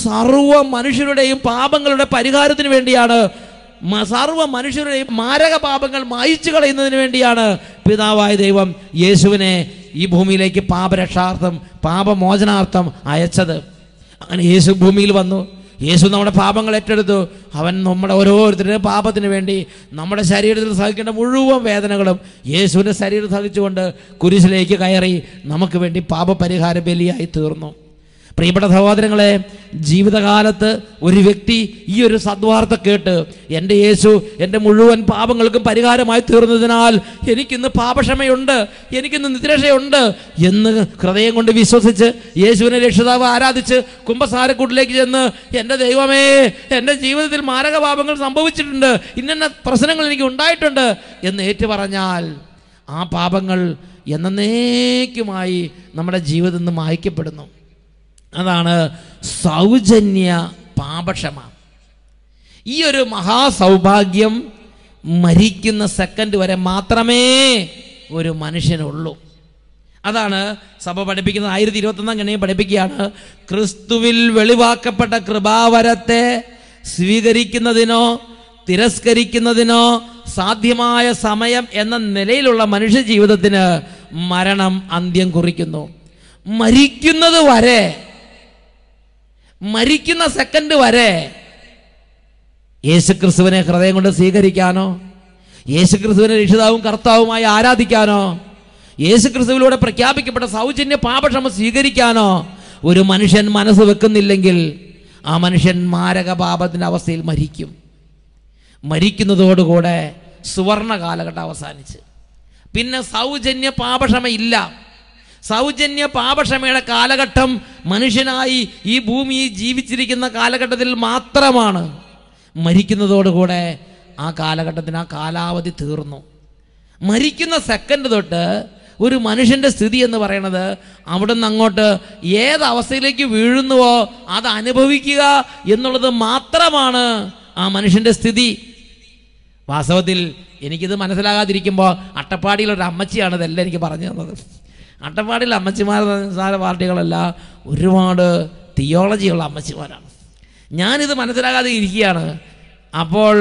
സർവ്വ മനുഷ്യരുടെയും പാപങ്ങളുടെ പരിഹാരത്തിന് വേണ്ടിയാണ്, സർവ്വ മനുഷ്യരുടെയും മാരക പാപങ്ങൾ മായിച്ചു കളയുന്നതിന് വേണ്ടിയാണ് പിതാവായ ദൈവം യേശുവിനെ ഈ ഭൂമിയിലേക്ക് പാപരക്ഷാർത്ഥം പാപമോചനാർത്ഥം അയച്ചത്. അങ്ങനെ യേശു ഭൂമിയിൽ വന്നു. യേശു നമ്മുടെ പാപങ്ങൾ ഏറ്റെടുത്തു. അവൻ നമ്മുടെ ഓരോരുത്തരുടെയും പാപത്തിന് വേണ്ടി നമ്മുടെ ശരീരത്തിൽ സഹിക്കേണ്ട മുഴുവൻ വേദനകളും യേശുവിൻ്റെ ശരീരം സഹിച്ചുകൊണ്ട് കുരിശിലേക്ക് കയറി നമുക്ക് വേണ്ടി പാപപരിഹാര ബലിയായി തീർന്നു. പ്രിയപ്പെട്ട സഹോദരങ്ങളെ, ജീവിതകാലത്ത് ഒരു വ്യക്തി ഈ ഒരു സദ്വാർത്ത കേട്ട് എൻ്റെ യേശു എൻ്റെ മുഴുവൻ പാപങ്ങൾക്കും പരിഹാരമായി തീർന്നതിനാൽ എനിക്കിന്ന് പാപക്ഷമയുണ്ട്, എനിക്കിന്ന് നിത്യരക്ഷയുണ്ട് എന്ന് ഹൃദയം കൊണ്ട് വിശ്വസിച്ച് യേശുവിനെ രക്ഷിതാവ് ആരാധിച്ച് കുംഭസാരക്കൂട്ടിലേക്ക് ചെന്ന് എൻ്റെ ദൈവമേ, എൻ്റെ ജീവിതത്തിൽ മാരകപാപങ്ങൾ സംഭവിച്ചിട്ടുണ്ട്, ഇന്ന പ്രശ്നങ്ങൾ എനിക്ക് ഉണ്ടായിട്ടുണ്ട് എന്ന് ഏറ്റുപറഞ്ഞാൽ ആ പാപങ്ങൾ എന്നേക്കുമായി നമ്മുടെ ജീവിതത്തിൽ നിന്ന് മായ്ക്കപ്പെടുന്നു. അതാണ് സൗജന്യ പാപക്ഷമ. ഈ ഒരു മഹാസൗഭാഗ്യം മരിക്കുന്ന സെക്കൻഡ് വരെ മാത്രമേ ഒരു മനുഷ്യനുള്ളൂ. അതാണ് സഭ പഠിപ്പിക്കുന്നത്. ആയിരത്തി ഇരുപത്തൊന്നാം ഗണയെ പഠിപ്പിക്കുകയാണ്. ക്രിസ്തുവിൽ വെളിവാക്കപ്പെട്ട കൃപാവരത്തെ സ്വീകരിക്കുന്നതിനോ തിരസ്കരിക്കുന്നതിനോ സാധ്യമായ സമയം എന്ന നിലയിലുള്ള മനുഷ്യ ജീവിതത്തിന് മരണം അന്ത്യം കുറിക്കുന്നു. മരിക്കുന്നത് വരെ, മരിക്കുന്ന സെക്കൻഡ് വരെ യേശുക്രിസ്തുവിനെ ഹൃദയം കൊണ്ട് സ്വീകരിക്കാനോ യേശുക്രിസ്തുവിനെ രക്ഷിതാവും കർത്താവുമായി ആരാധിക്കാനോ യേശുക്രിസ്തുവിലൂടെ പ്രഖ്യാപിക്കപ്പെട്ട സൗജന്യ പാപക്ഷമ സ്വീകരിക്കാനോ ഒരു മനുഷ്യൻ മനസ്സ് വെക്കുന്നില്ലെങ്കിൽ ആ മനുഷ്യൻ മാരക പാപത്തിൻ്റെ അവസ്ഥയിൽ മരിക്കും. മരിക്കുന്നതോടുകൂടെ സുവർണ കാലഘട്ടം അവസാനിച്ച് പിന്നെ സൗജന്യ പാപക്ഷമയില്ല. സൗജന്യ പാപക്ഷമയുടെ കാലഘട്ടം മനുഷ്യനായി ഈ ഭൂമി ജീവിച്ചിരിക്കുന്ന കാലഘട്ടത്തിൽ മാത്രമാണ്. മരിക്കുന്നതോടുകൂടെ ആ കാലഘട്ടത്തിന് ആ കാലാവധി തീർന്നു. മരിക്കുന്ന സെക്കൻഡ് തൊട്ട് ഒരു മനുഷ്യൻ്റെ സ്ഥിതി എന്ന് പറയുന്നത് അവിടെ നിന്ന് അങ്ങോട്ട് ഏത് അവസ്ഥയിലേക്ക് വീഴുന്നുവോ അത് അനുഭവിക്കുക എന്നുള്ളത് മാത്രമാണ് ആ മനുഷ്യന്റെ സ്ഥിതി. വാസ്തവത്തിൽ എനിക്കിത് മനസ്സിലാകാതിരിക്കുമ്പോൾ അട്ടപ്പാടിയിലൊരു അമ്മച്ചിയാണ് ഇതെല്ലാം എനിക്ക് പറഞ്ഞു തന്നത്. അട്ടപ്പാടിയിലെ അമ്മച്ചിമാർ നിസ്സാര പാർട്ടികളെല്ലാം ഒരുപാട് തിയോളജിയുള്ള അമ്മച്ചിമാരാണ്. ഞാനിത് മനസ്സിലാകാതെ ഇരിക്കുകയാണ്. അപ്പോൾ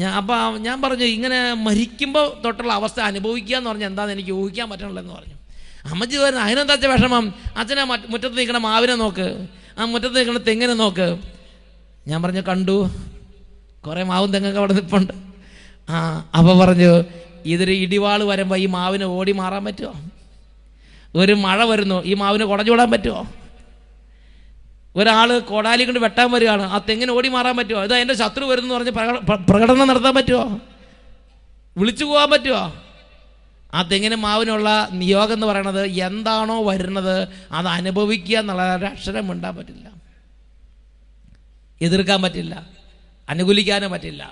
ഞാൻ അപ്പം ഞാൻ പറഞ്ഞു, ഇങ്ങനെ മരിക്കുമ്പോൾ തൊട്ടുള്ള അവസ്ഥ അനുഭവിക്കുക എന്ന് പറഞ്ഞാൽ എന്താണെന്ന് എനിക്ക് ഊഹിക്കാൻ പറ്റണമല്ലെന്ന് പറഞ്ഞു. അമ്മച്ചി പറഞ്ഞു, അതിനെന്താച്ച വിഷമം, അച്ഛനാ മുറ്റത്ത് നിൽക്കണം മാവിനെ നോക്ക്, ആ മുറ്റത്ത് നിൽക്കണം തെങ്ങിനെ നോക്ക്. ഞാൻ പറഞ്ഞു, കണ്ടു കുറേ മാവും തെങ്ങൊക്കെ അവിടെ നിൽപ്പുണ്ട്. ആ അപ്പോൾ പറഞ്ഞു, ഇതൊരു ഇടിവാൾ വരുമ്പോൾ ഈ മാവിന് ഓടി മാറാൻ പറ്റുമോ? ഒരു മഴ വരുന്നു, ഈ മാവിന് കുടഞ്ഞുകൂടാൻ പറ്റുമോ? ഒരാൾ കോടാലി കൊണ്ട് വെട്ടാൻ വരികയാണ്, ആ തെങ്ങിന് ഓടി മാറാൻ പറ്റുമോ? ഇതാ എൻ്റെ ശത്രു വരുന്നു പറഞ്ഞ് പ്രകടനം നടത്താൻ പറ്റുമോ? വിളിച്ചു പോകാൻ പറ്റുമോ? ആ തെങ്ങിന് മാവിനുള്ള നിയോഗം എന്ന് പറയണത് എന്താണോ വരുന്നത് അത് അനുഭവിക്കുക എന്നുള്ള അക്ഷരം ഉണ്ടാൻ പറ്റില്ല, എതിർക്കാൻ പറ്റില്ല, അനുകൂലിക്കാനും പറ്റില്ല.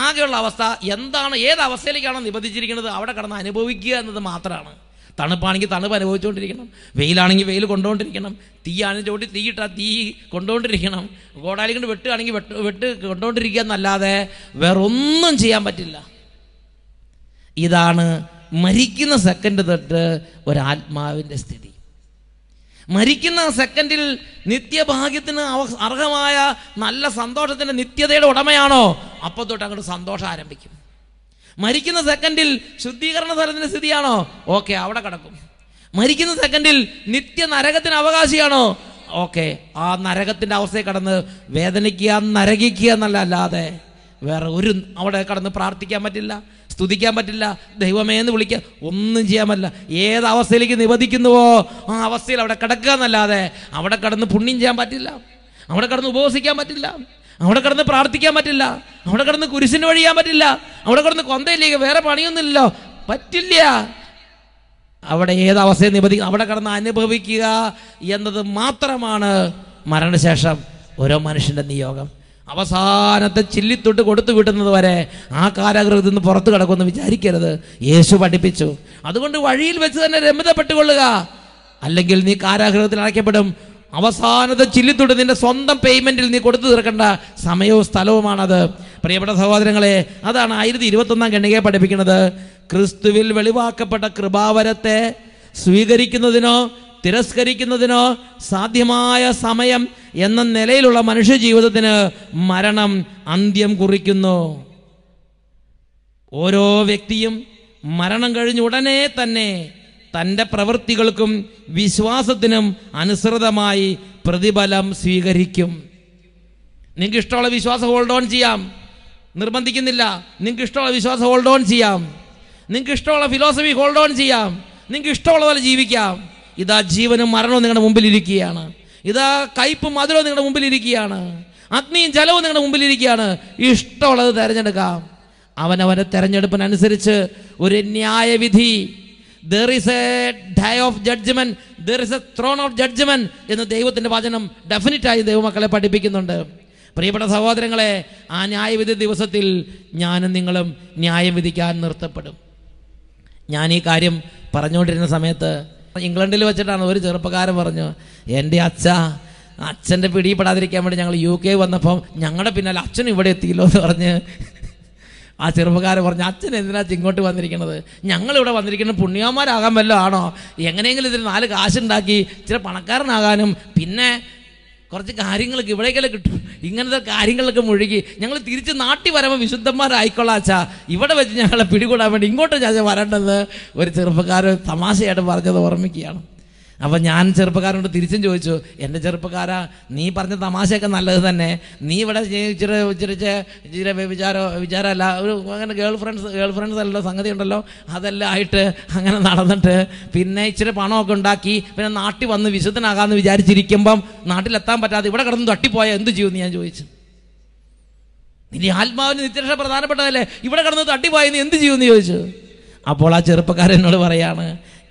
ആകെയുള്ള അവസ്ഥ എന്താണ്, ഏത് അവസ്ഥയിലേക്കാണോ നിബന്ധിച്ചിരിക്കുന്നത് അവിടെ കിടന്ന് അനുഭവിക്കുക എന്നത് മാത്രമാണ്. തണുപ്പാണെങ്കിൽ തണുപ്പ് അനുഭവിച്ചുകൊണ്ടിരിക്കണം, വെയിലാണെങ്കിൽ വെയിൽ കൊണ്ടുകൊണ്ടിരിക്കണം, തീയാണെങ്കിൽ ചോട്ടി തീയിട്ടാൽ തീ കൊണ്ടുകൊണ്ടിരിക്കണം, കോടാലി കൊണ്ട് വെട്ടുകയാണെങ്കിൽ വെട്ട് വെട്ട് കൊണ്ടുകൊണ്ടിരിക്കുക എന്നല്ലാതെ വേറൊന്നും ചെയ്യാൻ പറ്റില്ല. ഇതാണ് മരിക്കുന്ന സെക്കൻഡ് തൊട്ട് ഒരാത്മാവിൻ്റെ സ്ഥിതി. മരിക്കുന്ന സെക്കൻഡിൽ നിത്യഭാഗ്യത്തിന് അർഹമായ നല്ല സന്തോഷത്തിൻ്റെ നിത്യതയുടെ ഉടമയാണോ അപ്പോൾ തൊട്ട് അങ്ങോട്ട് സന്തോഷം ആരംഭിക്കും. മരിക്കുന്ന സെക്കൻഡിൽ ശുദ്ധീകരണ സ്ഥലത്തിൻ്റെ സ്ഥിതിയാണോ, ഓക്കെ അവിടെ കിടക്കും. മരിക്കുന്ന സെക്കൻഡിൽ നിത്യ നരകത്തിന് അവകാശിയാണോ, ഓക്കെ ആ നരകത്തിൻ്റെ അവസ്ഥയിൽ കടന്ന് വേദനിക്കുക നരകിക്കുക എന്നല്ല അല്ലാതെ വേറെ ഒരു അവിടെ കടന്ന് പ്രാർത്ഥിക്കാൻ പറ്റില്ല, സ്തുതിക്കാൻ പറ്റില്ല, ദൈവമേന്ന് വിളിക്കാൻ ഒന്നും ചെയ്യാൻ പറ്റില്ല. ഏത് അവസ്ഥയിലേക്ക് നിബന്ധിക്കുന്നുവോ ആ അവസ്ഥയിൽ അവിടെ കിടക്കുക എന്നല്ലാതെ അവിടെ കടന്ന് പുണ്യം ചെയ്യാൻ പറ്റില്ല, അവിടെ കടന്ന് ഉപവസിക്കാൻ പറ്റില്ല, അവിടെ കിടന്ന് പ്രാർത്ഥിക്കാൻ പറ്റില്ല, അവിടെ കിടന്ന് കുരിശിന് വഴിയാൻ പറ്റില്ല, അവിടെ കിടന്ന് കൊന്തയിലേക്ക് വേറെ പണിയൊന്നുമില്ലല്ലോ, പറ്റില്ല. അവിടെ ഏത് അവസ്ഥയെ നിബന്ധിക്കുക അവിടെ കിടന്ന് അനുഭവിക്കുക എന്നത് മാത്രമാണ് മരണശേഷം ഓരോ മനുഷ്യൻ്റെ നിയോഗം. അവസാനത്തെ ചില്ലിത്തൊട്ട് കൊടുത്തു വിട്ടുന്നത് വരെ ആ കാരാഗ്രഹത്തിൽ നിന്ന് പുറത്ത് കിടക്കുമെന്ന് വിചാരിക്കരുത്, യേശു പഠിപ്പിച്ചു. അതുകൊണ്ട് വഴിയിൽ വെച്ച് തന്നെ രമിതപ്പെട്ടുകൊള്ളുക, അല്ലെങ്കിൽ നീ കാരാഗ്രഹത്തിൽ അടയ്ക്കപ്പെടും. അവസാനത്തെ ചില്ലിത്തൊട്ട് നിന്റെ സ്വന്തം പേയ്മെൻറ്റിൽ നീ കൊടുത്തു തീർക്കേണ്ട സമയവും സ്ഥലവുമാണത്. പ്രിയപ്പെട്ട സഹോദരങ്ങളെ, അതാണ് ആയിരത്തി ഇരുപത്തൊന്നാം ഖണ്ഡികയെ പഠിപ്പിക്കുന്നത്. ക്രിസ്തുവിൽ വെളിവാക്കപ്പെട്ട കൃപാവരത്തെ സ്വീകരിക്കുന്നതിനോ തിരസ്കരിക്കുന്നതിനോ സാധ്യമായ സമയം എന്ന നിലയിലുള്ള മനുഷ്യജീവിതത്തിന് മരണം അന്ത്യം കുറിക്കുന്നു. ഓരോ വ്യക്തിയും മരണം കഴിഞ്ഞ ഉടനെ തന്നെ തൻ്റെ പ്രവൃത്തികൾക്കും വിശ്വാസത്തിനും അനുസൃതമായി പ്രതിഫലം സ്വീകരിക്കും. നിങ്ങൾക്ക് ഇഷ്ടമുള്ള വിശ്വാസം ഹോൾഡ് ഓൺ ചെയ്യാം, നിർബന്ധിക്കുന്നില്ല. നിങ്ങൾക്ക് ഇഷ്ടമുള്ള വിശ്വാസം ഹോൾഡ് ഓൺ ചെയ്യാം, നിങ്ങൾക്ക് ഇഷ്ടമുള്ള ഫിലോസഫി ഹോൾഡ് ഓൺ ചെയ്യാം, നിങ്ങൾക്ക് ഇഷ്ടമുള്ള പോലെ ജീവിക്കാം. ഇതാ ജീവനും മരണവും നിങ്ങളുടെ മുമ്പിലിരിക്കുകയാണ്, ഇതാ കയ്പും മധുരവും നിങ്ങളുടെ മുമ്പിലിരിക്കുകയാണ്, അഗ്നിയും ജലവും നിങ്ങളുടെ മുമ്പിലിരിക്കുകയാണ്. ഇഷ്ടമുള്ളത് തിരഞ്ഞെടുക്കാം. അവനവൻ്റെ തിരഞ്ഞെടുപ്പിനനുസരിച്ച് ഒരു ന്യായവിധി, there is a day of judgment, there is a throne of judgment എന്ന് ദൈവത്തിൻ്റെ വചനം ഡെഫിനിറ്റായി ദൈവമക്കളെ പഠിപ്പിക്കുന്നുണ്ട്. പ്രിയപ്പെട്ട സഹോദരങ്ങളെ, ആ ന്യായവിധി ദിവസത്തിൽ ഞാനും നിങ്ങളും ന്യായം വിധിക്കാൻ നിർത്തപ്പെടും. ഞാൻ ഈ കാര്യം പറഞ്ഞുകൊണ്ടിരുന്ന സമയത്ത് ഇംഗ്ലണ്ടിൽ വെച്ചിട്ടാണ് ഒരു ചെറുപ്പക്കാരൻ പറഞ്ഞു, എൻ്റെ അച്ഛ അച്ഛൻ്റെ പിടിയിൽപ്പെടാതിരിക്കാൻ വേണ്ടി ഞങ്ങൾ യു കെ വന്നപ്പം ഞങ്ങളുടെ പിന്നാലെ അച്ഛനും ഇവിടെ എത്തിയില്ലോ എന്ന് പറഞ്ഞ് ആ ചെറുപ്പക്കാരൻ പറഞ്ഞു, അച്ഛൻ എന്തിനാ ഇങ്ങോട്ട് വന്നിരിക്കുന്നത്, ഞങ്ങളിവിടെ വന്നിരിക്കുന്നത് പുണ്യവാന്മാരാകാൻ വല്ലതും ആണോ, എങ്ങനെയെങ്കിലും ഇതിന് നാല് കാശുണ്ടാക്കി ഇച്ചിരി പണക്കാരനാകാനും പിന്നെ കുറച്ച് കാര്യങ്ങൾക്ക് ഇവിടേക്കെല്ലാം കിട്ടും, ഇങ്ങനത്തെ കാര്യങ്ങളൊക്കെ മുഴുകി ഞങ്ങൾ തിരിച്ച് നാട്ടിൽ വരുമ്പോൾ വിശുദ്ധന്മാരായിക്കൊള്ളാം അച്ഛാ, ഇവിടെ വെച്ച് ഞങ്ങളെ പിടികൂടാൻ വേണ്ടി ഇങ്ങോട്ട് ചാച്ച വരേണ്ടത് ഒരു ചെറുപ്പക്കാരൻ തമാശയായിട്ട് പറഞ്ഞത് ഓർമ്മിക്കുകയാണ്. അപ്പം ഞാൻ ചെറുപ്പക്കാരനോട് തിരിച്ചും ചോദിച്ചു, എൻ്റെ ചെറുപ്പക്കാരാ നീ പറഞ്ഞ തമാശയൊക്കെ നല്ലത് തന്നെ, നീ ഇവിടെ ഇച്ചിരി ഇച്ചിരിച്ച് ഇച്ചിരി വിചാരോ വിചാരമല്ല ഒരു അങ്ങനെ ഗേൾ ഫ്രണ്ട്സ് ഗേൾ ഫ്രണ്ട്സ് അല്ലല്ലോ സംഗതി ഉണ്ടല്ലോ അതെല്ലാം ആയിട്ട് അങ്ങനെ നടന്നിട്ട് പിന്നെ ഇച്ചിരി പണമൊക്കെ ഉണ്ടാക്കി പിന്നെ നാട്ടിൽ വന്ന് വിശുദ്ധനാകാമെന്ന് വിചാരിച്ചിരിക്കുമ്പം നാട്ടിലെത്താൻ പറ്റാതെ ഇവിടെ കിടന്ന് തട്ടിപ്പോയാൽ എന്ത് ചെയ്യുമെന്ന് ഞാൻ ചോദിച്ചു. നിന്റെ ആത്മാവിന് നിത്യരക്ഷ പ്രധാനപ്പെട്ടതല്ലേ, ഇവിടെ കിടന്ന് തട്ടിപ്പോയാൽ നീ എന്ത് ചെയ്യുമെന്ന് ചോദിച്ചു. അപ്പോൾ ആ ചെറുപ്പക്കാരനോട് പറയാണ്,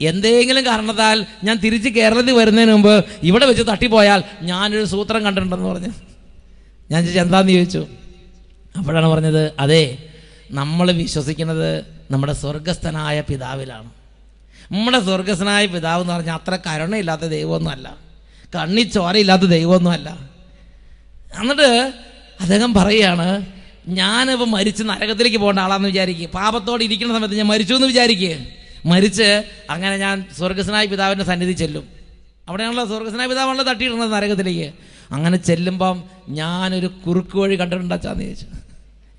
എന്തെങ്കിലും കാരണത്താൽ ഞാൻ തിരിച്ച് കേരളത്തിൽ വരുന്നതിന് മുമ്പ് ഇവിടെ വെച്ച് തട്ടിപ്പോയാൽ ഞാനൊരു സൂത്രം കണ്ടിട്ടുണ്ടെന്ന് പറഞ്ഞു. ഞാൻ ചോദിച്ചു എന്താന്ന് ചോദിച്ചു. അപ്പോഴാണ് പറഞ്ഞത്, അതെ നമ്മൾ വിശ്വസിക്കുന്നത് നമ്മുടെ സ്വർഗസ്ഥനായ പിതാവിലാണ്. നമ്മുടെ സ്വർഗസ്ഥനായ പിതാവ് എന്ന് പറഞ്ഞാൽ അത്ര കരുണയില്ലാത്ത ദൈവമൊന്നും അല്ല, കണ്ണി ചോരയില്ലാത്ത ദൈവമൊന്നും അല്ല. എന്നിട്ട് അദ്ദേഹം പറയാണ്, ഞാനിപ്പോൾ മരിച്ച് നരകത്തിലേക്ക് പോകേണ്ട ആളാണെന്ന് വിചാരിക്കുക, പാപത്തോടെ ഇരിക്കുന്ന സമയത്ത് ഞാൻ മരിച്ചു എന്ന് വിചാരിക്കുക, മരിച്ച് അങ്ങനെ ഞാൻ സ്വർഗസ്നായ പിതാവിൻ്റെ സന്നിധി ചെല്ലും. അവിടെയാണല്ലോ സ്വർഗസ്നായ പിതാവാണല്ലോ തട്ടിയിടുന്നത് നരകത്തിലേക്ക്. അങ്ങനെ ചെല്ലുമ്പം ഞാനൊരു കുറുക്ക് വഴി കണ്ടിട്ടുണ്ടാച്ചാന്ന് ചോദിച്ചു.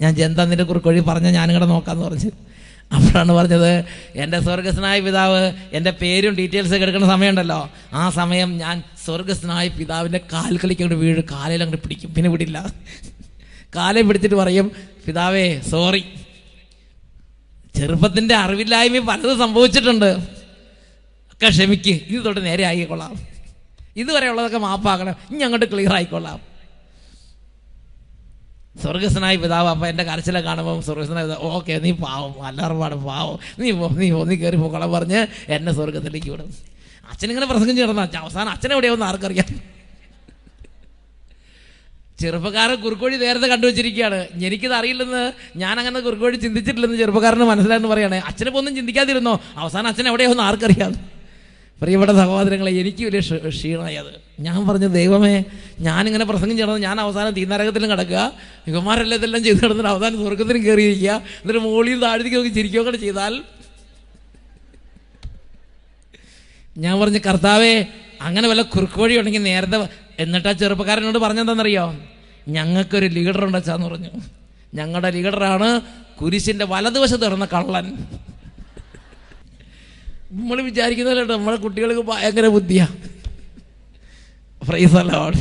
ഞാൻ ജന്താ നിൻ്റെ കുറുക്ക് വഴി പറഞ്ഞാൽ ഞാനിങ്ങടെ നോക്കാമെന്ന് പറഞ്ഞു. അപ്പോഴാണ് പറഞ്ഞത്, എൻ്റെ സ്വർഗസ്നായ പിതാവ് എൻ്റെ പേരും ഡീറ്റെയിൽസൊക്കെ എടുക്കുന്ന സമയമുണ്ടല്ലോ, ആ സമയം ഞാൻ സ്വർഗസ്നായ പിതാവിൻ്റെ കാൽക്കളിക്ക് അങ്ങോട്ട് വീട് കാലയിൽ അങ്ങോട്ട് പിടിക്കും, പിന്നെ വിടില്ല. കാലേ പിടിച്ചിട്ട് പറയും, പിതാവേ സോറി, ചെറുപ്പത്തിൻ്റെ അറിവില്ലായ്മ പലതും സംഭവിച്ചിട്ടുണ്ട്, ഒക്കെ ക്ഷമിക്ക്, ഇത് തൊട്ട് നേരെ ആയിക്കൊള്ളാം, ഇതുവരെയുള്ളതൊക്കെ മാപ്പാക്കണം, ഇനി അങ്ങോട്ട് ക്ലിയർ ആയിക്കൊള്ളാം. സ്വർഗസ്നായ പിതാവ് അപ്പം എൻ്റെ കരച്ചിലെ കാണുമ്പോൾ സ്വർഗസ്നായ പിതാവ്, ഓക്കെ നീ പാവം, അല്ലാറുപാട് പാവം, നീ പോ നീ പോ നീ കയറി പോകണം പറഞ്ഞ് എന്നെ സ്വർഗത്തിലേക്ക് വിടും. അച്ഛനിങ്ങനെ പ്രസംഗം ചേർന്ന അവസാനം അച്ഛനെവിടെയാവുന്ന ആർക്കറിയാം. ചെറുപ്പക്കാരൻ കുറുക്കോഴി നേരത്തെ കണ്ടുവച്ചിരിക്കുകയാണ്, എനിക്കിത് അറിയില്ലെന്ന്, ഞാനങ്ങനെ കുറുക്കോഴി ചിന്തിച്ചിട്ടില്ലെന്ന് ചെറുപ്പക്കാരന് മനസ്സിലായെന്ന് പറയണേ. അച്ഛനെ ഒന്നും ചിന്തിക്കാതിരുന്നോ, അവസാനം അച്ഛൻ എവിടെയാവുന്ന ആർക്കറിയാം. പ്രിയപ്പെട്ട സഹോദരങ്ങളെ, എനിക്ക് വലിയ ക്ഷീണമായത്. ഞാൻ പറഞ്ഞു, ദൈവമേ ഞാനിങ്ങനെ പ്രസംഗം ചെയ്യണമെന്ന്, ഞാൻ അവസാനം തീനരകത്തിലും കിടക്കുക, യുവമാരെല്ലാം ഇതെല്ലാം ചെയ്ത് കിടന്നിട്ട് അവസാനം സ്വർഗത്തിലും കയറിയിരിക്കുക, എന്നിട്ട് മോളിയും താഴത്തേക്ക് നോക്കി ചിരിക്കുകയൊക്കെ ചെയ്താൽ. ഞാൻ പറഞ്ഞു, കർത്താവേ അങ്ങനെ വല്ല കുറുക്ക് വഴി ഉണ്ടെങ്കിൽ നേരത്തെ. എന്നിട്ട് ആ ചെറുപ്പക്കാരനോട് പറഞ്ഞെന്താണെന്നറിയോ, ഞങ്ങൾക്കൊരു ലീഡറുണ്ട് അച്ഛാന്ന് പറഞ്ഞു. ഞങ്ങളുടെ ലീഡറാണ് കുരിശിൻ്റെ വലതുവശത്ത് കിടന്ന കള്ളൻ. നമ്മൾ വിചാരിക്കുന്നതല്ലോ, നമ്മുടെ കുട്ടികൾക്ക് ഭയങ്കര ബുദ്ധിയാണ്. Praise the Lord.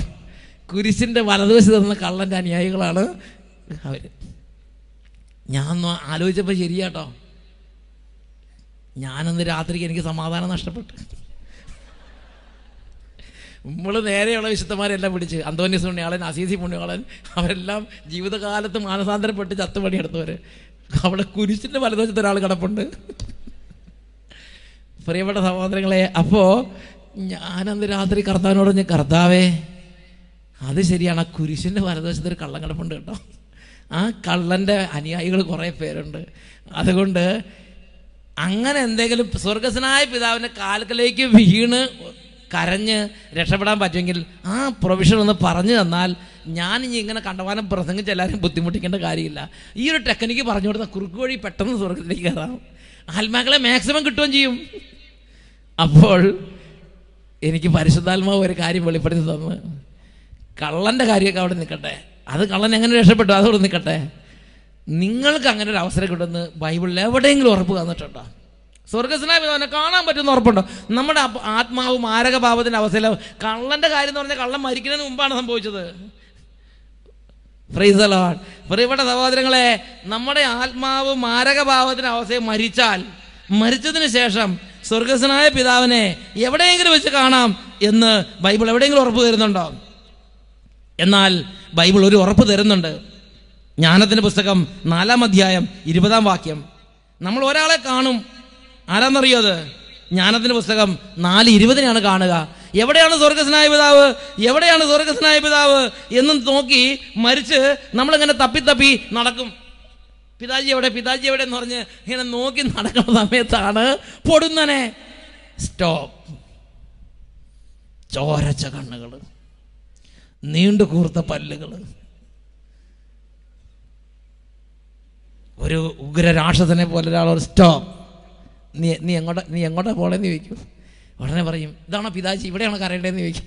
കുരിശിൻ്റെ വലതുവശത്ത് നിന്ന് കള്ളൻ്റെ അനുയായികളാണ് അവർ. ഞാനൊന്ന് ആലോചിച്ചപ്പോൾ ശരിയാട്ടോ, ഞാനൊന്ന് രാത്രിക്ക് എനിക്ക് സമാധാനം നഷ്ടപ്പെട്ടു. നമ്മൾ നേരെയുള്ള വിശുദ്ധന്മാരെല്ലാം പിടിച്ച്, അന്തോണീസ് പുണ്യാളൻ, അസീസി പുണ്യാളൻ, അവരെല്ലാം ജീവിതകാലത്ത് മാനസാന്തരപ്പെട്ട് ചത്തുപണിയെടുത്തവർ. അവിടെ കുരിശിൻ്റെ വലതുവശത്ത് ഒരാൾ കിടപ്പുണ്ട്. പ്രിയപ്പെട്ട സഹോദരങ്ങളെ, അപ്പോൾ ഞാനന്ന് രാത്രി കർത്താവിനോട് പറഞ്ഞു, കർത്താവേ അത് ശരിയാണ്, ആ കുരിശിൻ്റെ വലതുവശത്തൊരു കള്ളൻ കിടപ്പുണ്ട് കേട്ടോ, ആ കള്ളൻ്റെ അനുയായികൾ കുറേ പേരുണ്ട്, അതുകൊണ്ട് അങ്ങനെ എന്തെങ്കിലും സ്വർഗസ്നായ പിതാവിൻ്റെ കാൽക്കലേക്ക് വീണ് കരഞ്ഞ് രക്ഷപ്പെടാൻ പറ്റുമെങ്കിൽ ആ പ്രൊവിഷൻ ഒന്ന് പറഞ്ഞു തന്നാൽ ഞാൻ ഇനി ഇങ്ങനെ കണ്ടവാനം പ്രസംഗിച്ച് എല്ലാവരും ബുദ്ധിമുട്ടിക്കേണ്ട കാര്യമില്ല. ഈ ഒരു ടെക്നിക്ക് പറഞ്ഞു കൊടുത്താൽ കുറുക്ക് വഴി പെട്ടെന്ന് സ്വർഗത്തിലേക്ക് കയറാം, ആത്മാക്കളെ മാക്സിമം കിട്ടുകയും ചെയ്യും. അപ്പോൾ എനിക്ക് പരിശുദ്ധാത്മാവ് ഒരു കാര്യം വെളിപ്പെടുത്തി തന്നു. കള്ളൻ്റെ കാര്യമൊക്കെ അവിടെ നിൽക്കട്ടെ, അത് കള്ളൻ എങ്ങനെ രക്ഷപ്പെട്ടു അതവിടെ നിൽക്കട്ടെ, നിങ്ങൾക്ക് അങ്ങനെ ഒരു അവസരം കിട്ടുമെന്ന് ബൈബിളിൽ എവിടെയെങ്കിലും ഉറപ്പ് തന്നിട്ടുണ്ടോ? സ്വർഗസ്നായ പിതാവിനെ കാണാൻ പറ്റുമെന്ന് ഉറപ്പുണ്ടോ? നമ്മുടെ ആത്മാവ് മാരക പാപത്തിൻ്റെ അവസ്ഥയിൽ കള്ളൻ്റെ കാര്യം എന്ന് പറഞ്ഞാൽ കള്ളൻ മരിക്കുന്നതിന് മുമ്പാണ് സംഭവിച്ചത്. Praise the Lord. പ്രിയപ്പെട്ട സഹോദരങ്ങളെ, നമ്മുടെ ആത്മാവ് മാരകഭാവത്തിന് അവസ്ഥയെ മരിച്ചാൽ മരിച്ചതിന് ശേഷം സ്വർഗസ്നായ പിതാവിനെ എവിടെയെങ്കിലും വെച്ച് കാണാം എന്ന് ബൈബിൾ എവിടെയെങ്കിലും ഉറപ്പ് തരുന്നുണ്ടോ? എന്നാൽ ബൈബിൾ ഒരു ഉറപ്പ് തരുന്നുണ്ട്. ജ്ഞാനത്തിൻ്റെ പുസ്തകം നാലാം അധ്യായം ഇരുപതാം വാക്യം. നമ്മൾ ഒരാളെ കാണും, ആരാന്നറിയോ? അത് ജ്ഞാനത്തിൻ്റെ പുസ്തകം നാല് ഇരുപതിനാണ് കാണുക. എവിടെയാണ് സ്വർഗസ്നായ പിതാവ്, എവിടെയാണ് സ്വർഗസ്നായ പിതാവ് എന്നും നോക്കി മരിച്ച് നമ്മളിങ്ങനെ തപ്പി തപ്പി നടക്കും. പിതാജി എവിടെ, പിതാജി എവിടെ എന്ന് പറഞ്ഞ് ഇങ്ങനെ നോക്കി നടക്കുന്ന സമയത്താണ് പൊടുന്നനെ സ്റ്റോപ്പ്. ചോരച്ച കണ്ണുകൾ, നീണ്ടു കൂർത്ത പല്ലുകൾ, ഒരു ഉഗ്ര രാക്ഷസനെ പോലെ ഒരാളൊരു സ്റ്റോപ്പ്. നീ നീ എങ്ങോട്ടാ നീ എങ്ങോട്ടാ പോളെന്ന് ചോദിക്കും. ഉടനെ പറയും, ഇതാണോ പിതാജി, ഇവിടെയാണോ കരയേണ്ടതെന്ന് ചോദിക്കും.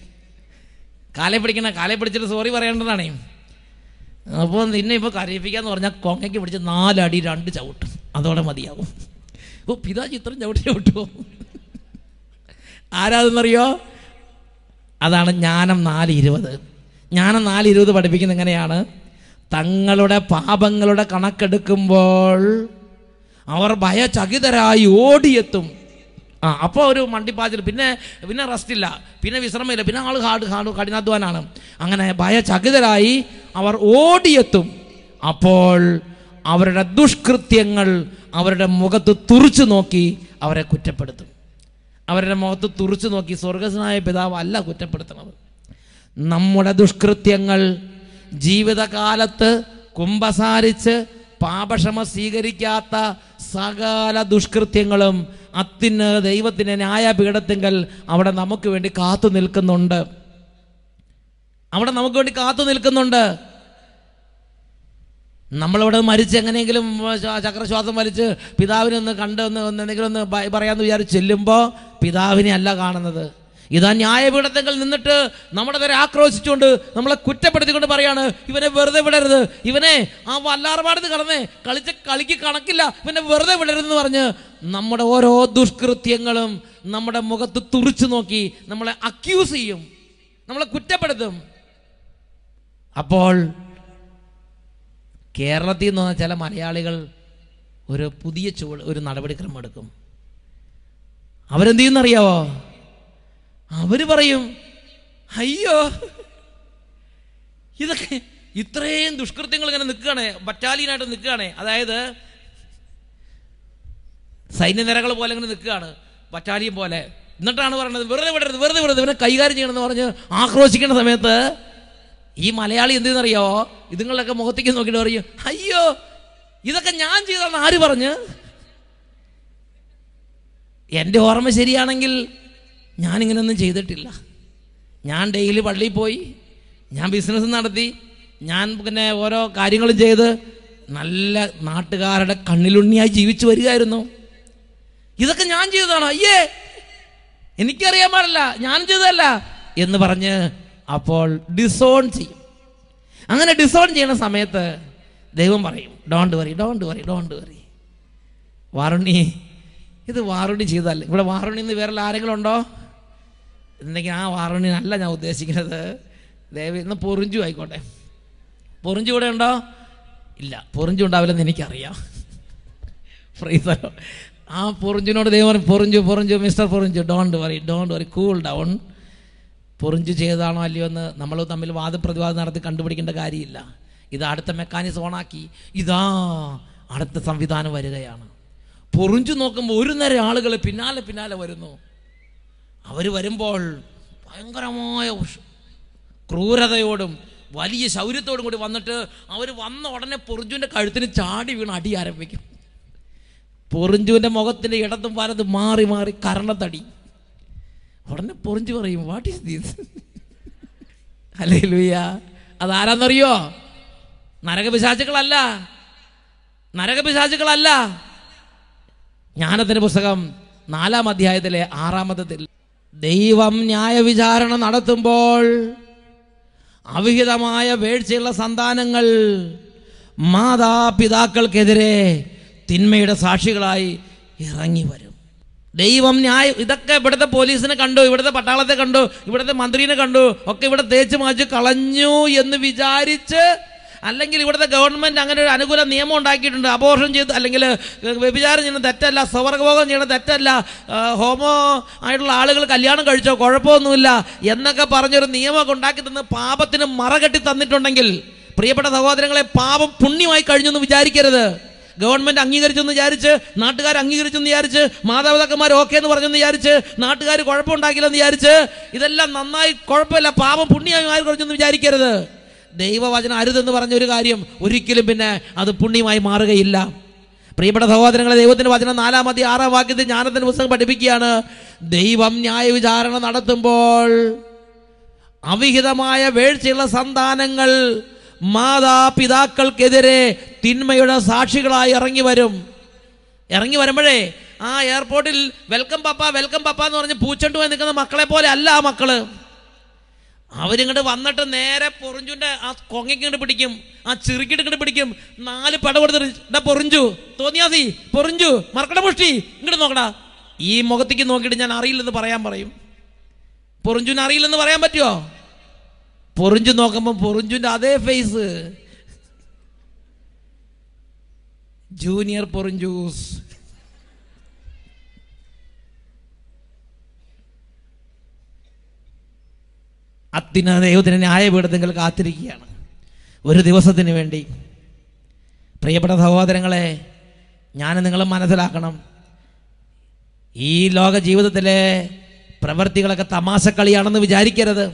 കാലെ പിടിക്കണ, കാലെ പിടിച്ചിട്ട് സോറി പറയേണ്ടതാണ്. അപ്പോൾ നിന്നെ ഇപ്പോൾ കരയിപ്പിക്കാന്ന് പറഞ്ഞാൽ കൊങ്ങയ്ക്ക് പിടിച്ച് നാലടി രണ്ട് ചവിട്ടും, അതോടെ മതിയാവും. ഓ പിതാജി ഇത്രയും ചവിട്ടി ചവിട്ടുമോ? ആരാതെന്നറിയോ? അതാണ് ജ്ഞാനം നാല് ഇരുപത്. ജ്ഞാനം നാല് ഇരുപത് പഠിപ്പിക്കുന്നത് എങ്ങനെയാണ്? തങ്ങളുടെ പാപങ്ങളുടെ കണക്കെടുക്കുമ്പോൾ അവർ ഭയചകിതരായി ഓടിയെത്തും. ആ അപ്പോൾ ഒരു മണ്ടിപ്പാച്ചിൽ, പിന്നെ പിന്നെ റെസ്റ്റില്ല, പിന്നെ വിശ്രമമില്ല, പിന്നെ ആൾ ഹാർഡ് ഹാർഡ് കഠിനാധ്വാനാണ്. അങ്ങനെ ഭയചകിതരായി അവർ ഓടിയെത്തും. അപ്പോൾ അവരുടെ ദുഷ്കൃത്യങ്ങൾ അവരുടെ മുഖത്ത് തുറിച്ചു നോക്കി അവരെ കുറ്റപ്പെടുത്തും. അവരുടെ മുഖത്ത് തുറിച്ചു നോക്കി സ്വർഗസ്നായ പിതാവ് അല്ല കുറ്റപ്പെടുത്തുന്നത്. നമ്മുടെ ദുഷ്കൃത്യങ്ങൾ ജീവിതകാലത്ത് കുമ്പസാരിച്ച് പാപക്ഷമ സ്വീകരിക്കാത്ത സകല ദുഷ്കൃത്യങ്ങളും അത്യുന്നത ദൈവത്തിൻ്റെ ന്യായപീഠത്തിങ്കൽ അവിടെ നമുക്ക് വേണ്ടി കാത്തു നിൽക്കുന്നുണ്ട്. അവിടെ നമുക്ക് വേണ്ടി കാത്തു നിൽക്കുന്നുണ്ട്. Nambalada Marichang and Eglum Chakraswatha Marich, Pidavin and the Kanda and the Negro and the Barayan, we are Chilimbo, Pidavini and Laganada. Idania, but the Kalinator, Namada Acros Tundu, Namla Kutta particular Bariana, even a Verde, even a Avalar the Karne, Kalika Kaliki Kanakilla, when a Verde Varna, Namada Oro, Duskrutiangalum, Namada Mogatu Turchinoki, Namala Accusium, Namla Kutta Padam. Apol. Kerala no chala Malayaligal oru pudhiya chodu oru nadavadikram edukkum. Avaru endu enariyavo? Avaru parayum ayyo idakke itrayum dushkrityangal ingane nikkane battalion aayittu nikkane adayithu സൈന്യനരകൾ പോലെ ഇങ്ങനെ നിൽക്കുകയാണ് battalion പോലെ എന്നിട്ടാണ് പറയുന്നത് വെറുതെ വിടരുത് വെറുതെ വിടരുത് ഇവനെ കൈകാര്യം ചെയ്യണം എന്ന് പറഞ്ഞു ആക്രോശിക്കുന്ന സമയത്ത് ഈ മലയാളി എന്തു എന്നറിയോ ഇതുങ്ങളൊക്കെ മുഖത്തേക്ക് നോക്കിയിട്ട് പറയും അയ്യോ ഇതൊക്കെ ഞാൻ ചെയ്തതാണ് ആര് പറഞ്ഞു എൻ്റെ ഓർമ്മ ശരിയാണെങ്കിൽ ഞാൻ ഇങ്ങനെയൊന്നും ചെയ്തിട്ടില്ല ഞാൻ ഡെയിലി പള്ളിയിൽ പോയി ഞാൻ ബിസിനസ് നടത്തി ഞാൻ പിന്നെ ഓരോ കാര്യങ്ങളും ചെയ്ത് നല്ല നാട്ടുകാരുടെ കണ്ണിലുണ്ണിയായി ജീവിച്ചു വരികയായിരുന്നു ഇതൊക്കെ ഞാൻ ചെയ്തതാണ് അയ്യേ എനിക്കറിയാൻ പാടില്ല ഞാൻ ചെയ്തതല്ല എന്ന് പറഞ്ഞു Apol disown see. I'm going to disown Jana Sametha. They won't worry. Don't worry, don't worry, don't worry. Waruni is the Waruni Chizal. But Waruni in the Verla Regondo, they can have Waruni and Allah now. They sing another. They will not Purunju. I got them. Purunju and Illa Purunju Daval and Nikaria. Fraser. Ah, Purunju, no, they were Purunju, Purunju, Mister Purunju. Don't worry, don't worry, cool down. Purunju Chedano Aliona, Namalo Tamilva, the Pradwana, the Kandurik in the Garilla. Ida Arta Mekanis Wanaki, Ida Arta Samvidana Varidayana. Purunju no come ordinary Alagal Pinala Pinala Varino. Avery Varimbol, Pangramoy, Crura the Odom, Wadi Sauri told him to wonder, our one not on a Purunju and a Kartan chart, even Adi Arabic. Purunju and the Mogatini at the bar of the Mari Mari Karnatadi. What is this? Hallelujah. Adara Norio Naraka Bisagical Allah Naraka Bisagical Allah Yana Trebusagam Nala Madiadele Aramadel Devam Nyaya Vijaran and Adatum Ball Avigamaya Vedchila Sandanangal Mada Pidakal Kedere Tin made a Sashikalai Rangivari. Devam Nyai, Idaka, but the police in a condo, but the Patala the condo, but the Mandrina condo, okay, but the Tejamaja Kalanu, Yen the Vijarich, and Langley, what the government, Anagula, Niamond, I get into abortion, Alangela, Vijar in the Tella, Savarago, in the Tella, Homo, Idol, Alagal, Kalyana, Gurjo, Corpo, Nula, Yanaka Paranja, Niama, contact in the Pabat in a Maragatit and the Tonangil, Prepata the Waterangla, Pab, Puni, my Karjan, the Vijarikara. Government Angigarich on the Yarich, Natgar Angigarich on the Yarich, Mada Kamar Oken was on the Yarich, Natgar Corpon Dagil on the Yarich, Idella Nanai, Corpella Pava Punia, I got on the Yarikara. Deva was an Irish and the Varanurigarium, Urikilibina, and the Puni, my Margailla. Prepata the Water, they would have an Alama, the Arawaki, the Janathan was a Badibikiana, Deva Nyai, which are an Adatham ball. Avihidamaya, Vedchilla Sandanangal. Mada Pidakal Kedere, Tin Mayoda Sashikala, Yarangi Varum Yarangi Varemare. Ah, airport, welcome Papa, welcome Papa, or the Puchan to the Makalapole, Allah Makala. Having a one letter there, Purunjuna, as Kongi can put him, as Chiriki can put him, Nali Padova, the Purunju, Tonyasi, Purunju, Markatamushi, Gudanoga, E. Mogatikin Nokitan Aril in the Parayamari Purunjunaril in the Paramatio. Purunju no come Purunju Nade face Junior Purunjus Athena, the Uthran, I would think Katrikiana. Where they was at the Nivendi. Pray about the Havadrangale, Yan and the Manasalakanam. E. Loga Jiva the Tele, Pravartika like a Tamasa Kalyana Vijarikara.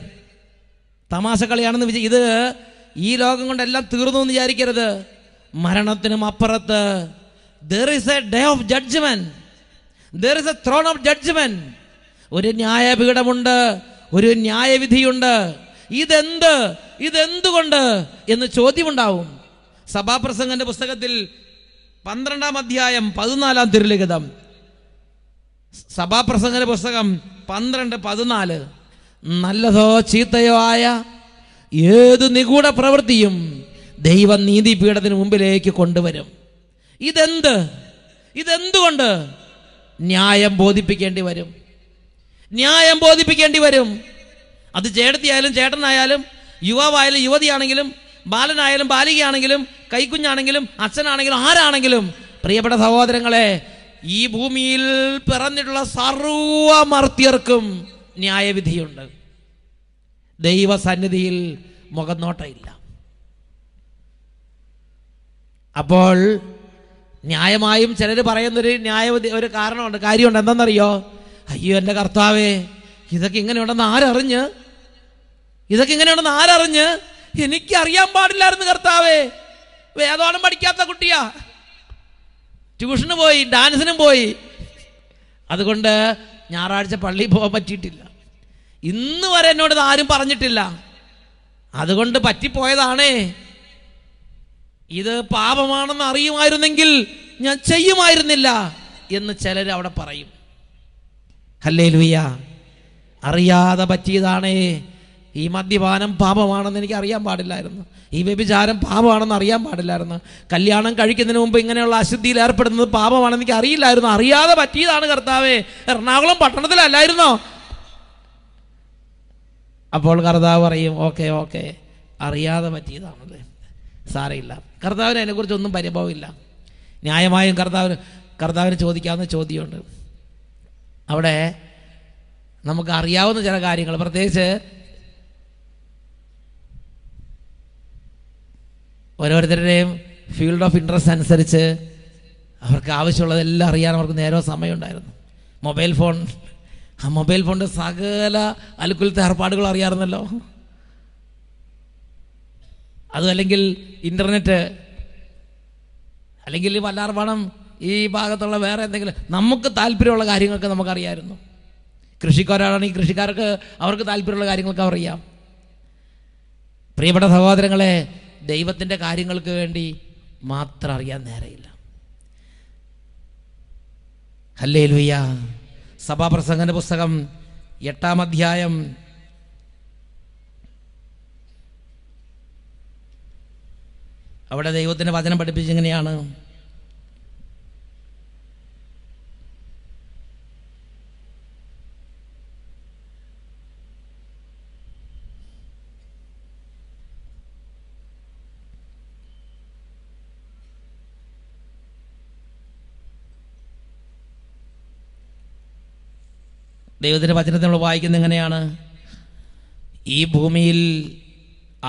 Tamasa Kalyan with either E. Logan and La Turun the Yarikara, Maranatha Aparata. There is a day of judgment. There is a throne of judgment. Would in Yaya Bigamunda, would in Yaya with Hyunda, either end, either end the wonder in the Choti Mundau. സഭാപ്രസംഗന്റെ പുസ്തകത്തിൽ പന്ത്രണ്ടാം അധ്യായം പതിനാലാം തിരുലേഖനം, സഭാപ്രസംഗന്റെ പുസ്തകം പന്ത്രണ്ട് പതിനാല്. നല്ലതോ ചീത്തയോ ആയ ഏത് നിഗൂഢ പ്രവൃത്തിയും ദൈവം നീതിപീഠത്തിന് മുമ്പിലേക്ക് കൊണ്ടുവരും. ഇതെന്ത് ഇതെന്തുകൊണ്ട് ന്യായം ബോധിപ്പിക്കേണ്ടി വരും, ന്യായം ബോധിപ്പിക്കേണ്ടി വരും. അത് ചേട്ടത്തിയായാലും ചേട്ടനായാലും യുവാവായാലും യുവതിയാണെങ്കിലും ബാലനായാലും ബാലികയാണെങ്കിലും കൈക്കുഞ്ഞാണെങ്കിലും അച്ഛനാണെങ്കിലും ആരാണെങ്കിലും, പ്രിയപ്പെട്ട സഹോദരങ്ങളെ, ഈ ഭൂമിയിൽ പിറന്നിട്ടുള്ള സർവ മർത്യർക്കും ന്യായവിധിയുണ്ട്. ദൈവസന്നിധിയിൽ മുഖനോട്ടയില്ല. അപ്പോൾ ന്യായമായും ചിലർ പറയുന്നൊരു ന്യായ ഒരു കാരണമുണ്ട്, കാര്യമുണ്ട്. എന്താണെന്നറിയോ? അയ്യോ എൻ്റെ കർത്താവേ, ഇതൊക്കെ ഇങ്ങനെയുണ്ടെന്ന് ആരറിഞ്ഞ് ഇതൊക്കെ ഇങ്ങനെയുണ്ടെന്ന് ആരറിഞ്ഞ് എനിക്കറിയാൻ പാടില്ലായിരുന്നു കർത്താവേ. വേദോളം പഠിക്കാത്ത കുട്ടിയാ, ട്യൂഷന് പോയി, ഡാൻസിനും പോയി, അതുകൊണ്ട് ഞായറാഴ്ച പള്ളിയിൽ പോകാൻ പറ്റിയിട്ടില്ല. ഇന്ന് വരെ എന്നോട് ആരും പറഞ്ഞിട്ടില്ല, അതുകൊണ്ട് പറ്റിപ്പോയതാണേ. ഇത് പാപമാണെന്ന് അറിയുമായിരുന്നെങ്കിൽ ഞാൻ ചെയ്യുമായിരുന്നില്ല എന്ന് ചിലർ അവിടെ പറയും. ഹല്ലേലൂയ! അറിയാതെ പറ്റിയതാണേ. ഈ മദ്യപാനം പാപമാണെന്ന് എനിക്ക് അറിയാൻ പാടില്ലായിരുന്നു, ഈ വ്യഭിചാരം പാപമാണെന്ന് അറിയാൻ പാടില്ലായിരുന്നു, കല്യാണം കഴിക്കുന്നതിന് മുമ്പ് ഇങ്ങനെയുള്ള അശുദ്ധിയിൽ ഏർപ്പെടുന്നത് പാപമാണെന്ന് എനിക്ക് അറിയില്ലായിരുന്നു, അറിയാതെ പറ്റിയതാണ് കർത്താവേ. എറണാകുളം പട്ടണത്തിലല്ലായിരുന്നോ? അപ്പോൾ കർത്താവ് പറയും, ഓക്കെ ഓക്കെ, അറിയാതെ പറ്റിയതാണല്ലേ, സാരമില്ല. കർത്താവിന് അതിനെക്കുറിച്ചൊന്നും പരിഭവമില്ല. ന്യായമായും കർത്താവിന് കർത്താവിന് ചോദിക്കാവുന്ന ചോദ്യമുണ്ട്. അവിടെ നമുക്ക് അറിയാവുന്ന ചില കാര്യങ്ങൾ, പ്രത്യേകിച്ച് ഓരോരുത്തരുടെയും ഫീൽഡ് ഓഫ് ഇൻട്രസ്റ്റ് അനുസരിച്ച് അവർക്ക് ആവശ്യമുള്ളതെല്ലാം അറിയാൻ അവർക്ക് നേരവും സമയമുണ്ടായിരുന്നു. മൊബൈൽ ഫോൺ, ആ മൊബൈൽ ഫോണിൻ്റെ സകല അലുക്കുലത്തെ ഏർപ്പാടുകൾ അറിയാറുന്നല്ലോ. അതും അല്ലെങ്കിൽ ഇൻ്റർനെറ്റ്, അല്ലെങ്കിൽ വല്ലാർപാടം ഈ ഭാഗത്തുള്ള വേറെ എന്തെങ്കിലും നമുക്ക് താല്പര്യമുള്ള കാര്യങ്ങൾക്ക് നമുക്കറിയായിരുന്നു. കൃഷിക്കാരാണെങ്കിൽ കൃഷിക്കാർക്ക് അവർക്ക് താല്പര്യമുള്ള കാര്യങ്ങൾക്ക് അറിയാം. പ്രിയപ്പെട്ട സഹോദരങ്ങളെ, ദൈവത്തിൻ്റെ കാര്യങ്ങൾക്ക് വേണ്ടി മാത്രം അറിയാൻ നേരമില്ല. ഹല്ലേലൂയ! സഭാപ്രസംഗൻ്റെ പുസ്തകം എട്ടാം അധ്യായം അവിടെ ദൈവത്തിൻ്റെ വചനം പഠിപ്പിച്ചിങ്ങനെയാണ്. ദൈവത്തിൻ്റെ വചനത്തെ നമ്മൾ വായിക്കുന്നത് എങ്ങനെയാണ്? ഈ ഭൂമിയിൽ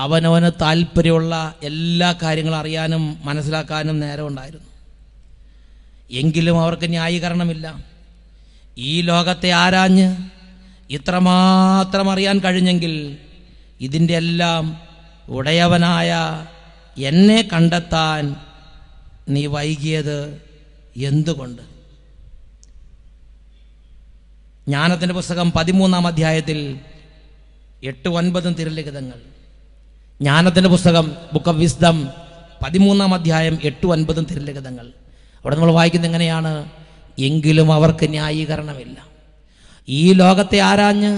അവനവന് താല്പര്യമുള്ള എല്ലാ കാര്യങ്ങളും അറിയാനും മനസ്സിലാക്കാനും നേരമുണ്ടായിരുന്നു, എങ്കിലും അവർക്ക് ന്യായീകരണമില്ല. ഈ ലോകത്തെ ആരാഞ്ഞ് ഇത്രമാത്രം അറിയാൻ കഴിഞ്ഞെങ്കിൽ ഇതിൻ്റെ എല്ലാം ഉടയവനായ എന്നെ കണ്ടെത്താൻ നീ വൈകിയത് എന്തുകൊണ്ട്? ജ്ഞാനത്തിൻ്റെ പുസ്തകം പതിമൂന്നാം അധ്യായത്തിൽ എട്ട് ഒൻപതും തിരുലിഖിതങ്ങൾ. ജ്ഞാനത്തിൻ്റെ പുസ്തകം, ബുക്ക് ഓഫ് വിസ്ഡം, പതിമൂന്നാം അധ്യായം എട്ട് ഒൻപതും തിരുലിഖിതങ്ങൾ. അവിടെ നമ്മൾ വായിക്കുന്നത് എങ്ങനെയാണ്? എങ്കിലും അവർക്ക് ന്യായീകരണമില്ല. ഈ ലോകത്തെ ആരാഞ്ഞ്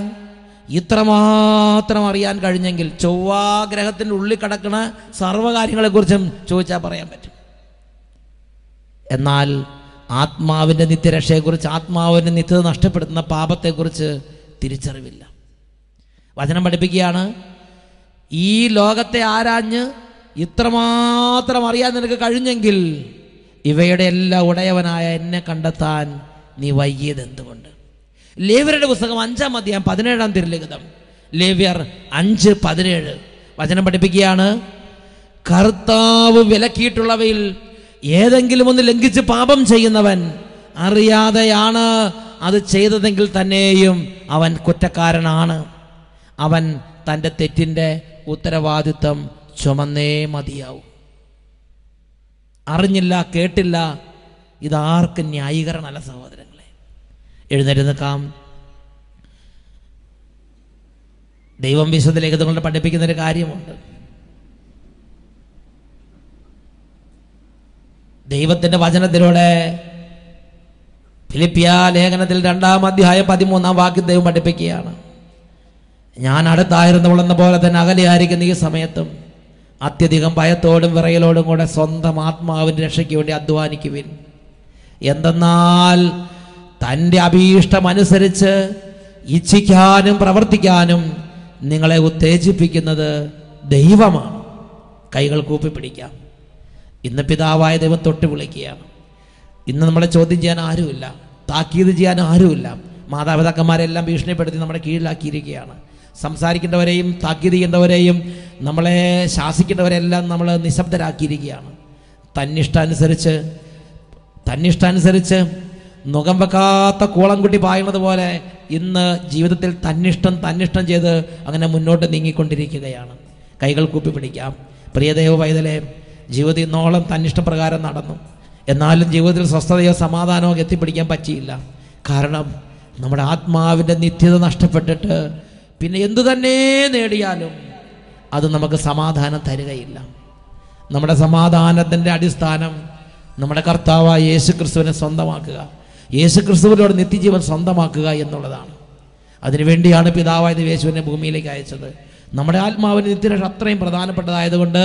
ഇത്രമാത്രം അറിയാൻ കഴിഞ്ഞെങ്കിൽ, ചൊവ്വാഗ്രഹത്തിൻ്റെ ഉള്ളിൽ കിടക്കുന്ന സർവ്വകാര്യങ്ങളെക്കുറിച്ചും ചോദിച്ചാൽ പറയാൻ പറ്റും. എന്നാൽ ആത്മാവിൻ്റെ നിത്യരക്ഷയെക്കുറിച്ച്, ആത്മാവിൻ്റെ നിത്യത നഷ്ടപ്പെടുത്തുന്ന പാപത്തെക്കുറിച്ച് തിരിച്ചറിവില്ല. വചനം പഠിപ്പിക്കുകയാണ്, ഈ ലോകത്തെ ആരാഞ്ഞ് ഇത്രമാത്രം അറിയാൻ നിനക്ക് കഴിഞ്ഞെങ്കിൽ ഇവയുടെ എല്ലാ ഉടയവനായ എന്നെ കണ്ടെത്താൻ നീ വൈകിയത് എന്തുകൊണ്ട്? ലേവ്യരുടെ പുസ്തകം അഞ്ചാം അധ്യായം പതിനേഴാം തിരുലിഖിതം, ലേവ്യർ അഞ്ച് പതിനേഴ്. വചനം പഠിപ്പിക്കുകയാണ്, കർത്താവ് വിലക്കിയിട്ടുള്ളവയിൽ ഏതെങ്കിലും ഒന്ന് ലംഘിച്ച് പാപം ചെയ്യുന്നവൻ അറിയാതെയാണ് അത് ചെയ്തതെങ്കിൽ തന്നെയും അവൻ കുറ്റക്കാരനാണ്. അവൻ തൻ്റെ തെറ്റിൻ്റെ ഉത്തരവാദിത്വം ചുമന്നേ മതിയാവും. അറിഞ്ഞില്ല, കേട്ടില്ല, ഇതാർക്ക് ന്യായീകരണമല്ല സഹോദരങ്ങളെ. എഴുന്നേറ്റ് നിൽക്കാം. ദൈവം വിശുദ്ധ ലേഖനങ്ങളിൽ പഠിപ്പിക്കുന്നൊരു കാര്യമുണ്ട്. ദൈവത്തിന്റെ വചനത്തിലൂടെ ഫിലിപ്പിയ ലേഖനത്തിൽ രണ്ടാം അധ്യായം പതിമൂന്നാം വാക്യം ദൈവം പഠിപ്പിക്കുകയാണ്. ഞാൻ അടുത്തായിരുന്നവളെന്ന പോലെ തന്നെ അകലെയായിരിക്കുന്ന ഈ സമയത്തും അത്യധികം ഭയത്തോടും വിറയലോടും കൂടെ സ്വന്തം ആത്മാവിൻ്റെ രക്ഷയ്ക്ക് വേണ്ടി അധ്വാനിക്കുവിൻ. എന്തെന്നാൽ തൻ്റെ അഭീഷ്ടമനുസരിച്ച് ഇച്ഛിക്കാനും പ്രവർത്തിക്കാനും നിങ്ങളെ ഉത്തേജിപ്പിക്കുന്നത് ദൈവമാണ്. കൈകൾ കൂപ്പിപ്പിടിക്കാം. ഇന്ന് പിതാവായ ദൈവം തൊട്ട് വിളിക്കുകയാണ്. ഇന്ന് നമ്മളെ ചോദ്യം ചെയ്യാൻ ആരുമില്ല, താക്കീത് ചെയ്യാൻ ആരുമില്ല. മാതാപിതാക്കന്മാരെല്ലാം ഭീഷണിപ്പെടുത്തി നമ്മുടെ കീഴിലാക്കിയിരിക്കുകയാണ്. സംസാരിക്കേണ്ടവരെയും താക്കീത് ചെയ്യേണ്ടവരെയും നമ്മളെ ശാസിക്കേണ്ടവരെല്ലാം നമ്മൾ നിശബ്ദരാക്കിയിരിക്കുകയാണ്. തന്നിഷ്ടാനുസരിച്ച് തന്നിഷ്ടാനുസരിച്ച് മുഖം വെക്കാത്ത കോളം കുട്ടി പായുന്നത് പോലെ ഇന്ന് ജീവിതത്തിൽ തന്നിഷ്ടം തന്നിഷ്ടം ചെയ്ത് അങ്ങനെ മുന്നോട്ട് നീങ്ങിക്കൊണ്ടിരിക്കുകയാണ്. കൈകൾ കൂപ്പി പിടിക്കാം. പ്രിയ ദൈവ പൈതലെ, ജീവിതത്തിൽ ഇന്നോളം തന്നിഷ്ടപ്രകാരം നടന്നു, എന്നാലും ജീവിതത്തിൽ സ്വസ്ഥതയോ സമാധാനമോ എത്തിപ്പിടിക്കാൻ പറ്റിയില്ല. കാരണം നമ്മുടെ ആത്മാവിൻ്റെ നിത്യത നഷ്ടപ്പെട്ടിട്ട് പിന്നെ എന്തു തന്നെ നേടിയാലും അത് നമുക്ക് സമാധാനം തരികയില്ല. നമ്മുടെ സമാധാനത്തിൻ്റെ അടിസ്ഥാനം നമ്മുടെ കർത്താവായ യേശു ക്രിസ്തുവിനെ സ്വന്തമാക്കുക, യേശു ക്രിസ്തുവിനോട് നിത്യജീവൻ സ്വന്തമാക്കുക എന്നുള്ളതാണ്. അതിനുവേണ്ടിയാണ് പിതാവായത് യേശുവിനെ ഭൂമിയിലേക്ക് അയച്ചത്. നമ്മുടെ ആത്മാവിന് നിത്യരക്ഷ അത്രയും പ്രധാനപ്പെട്ടതായതുകൊണ്ട്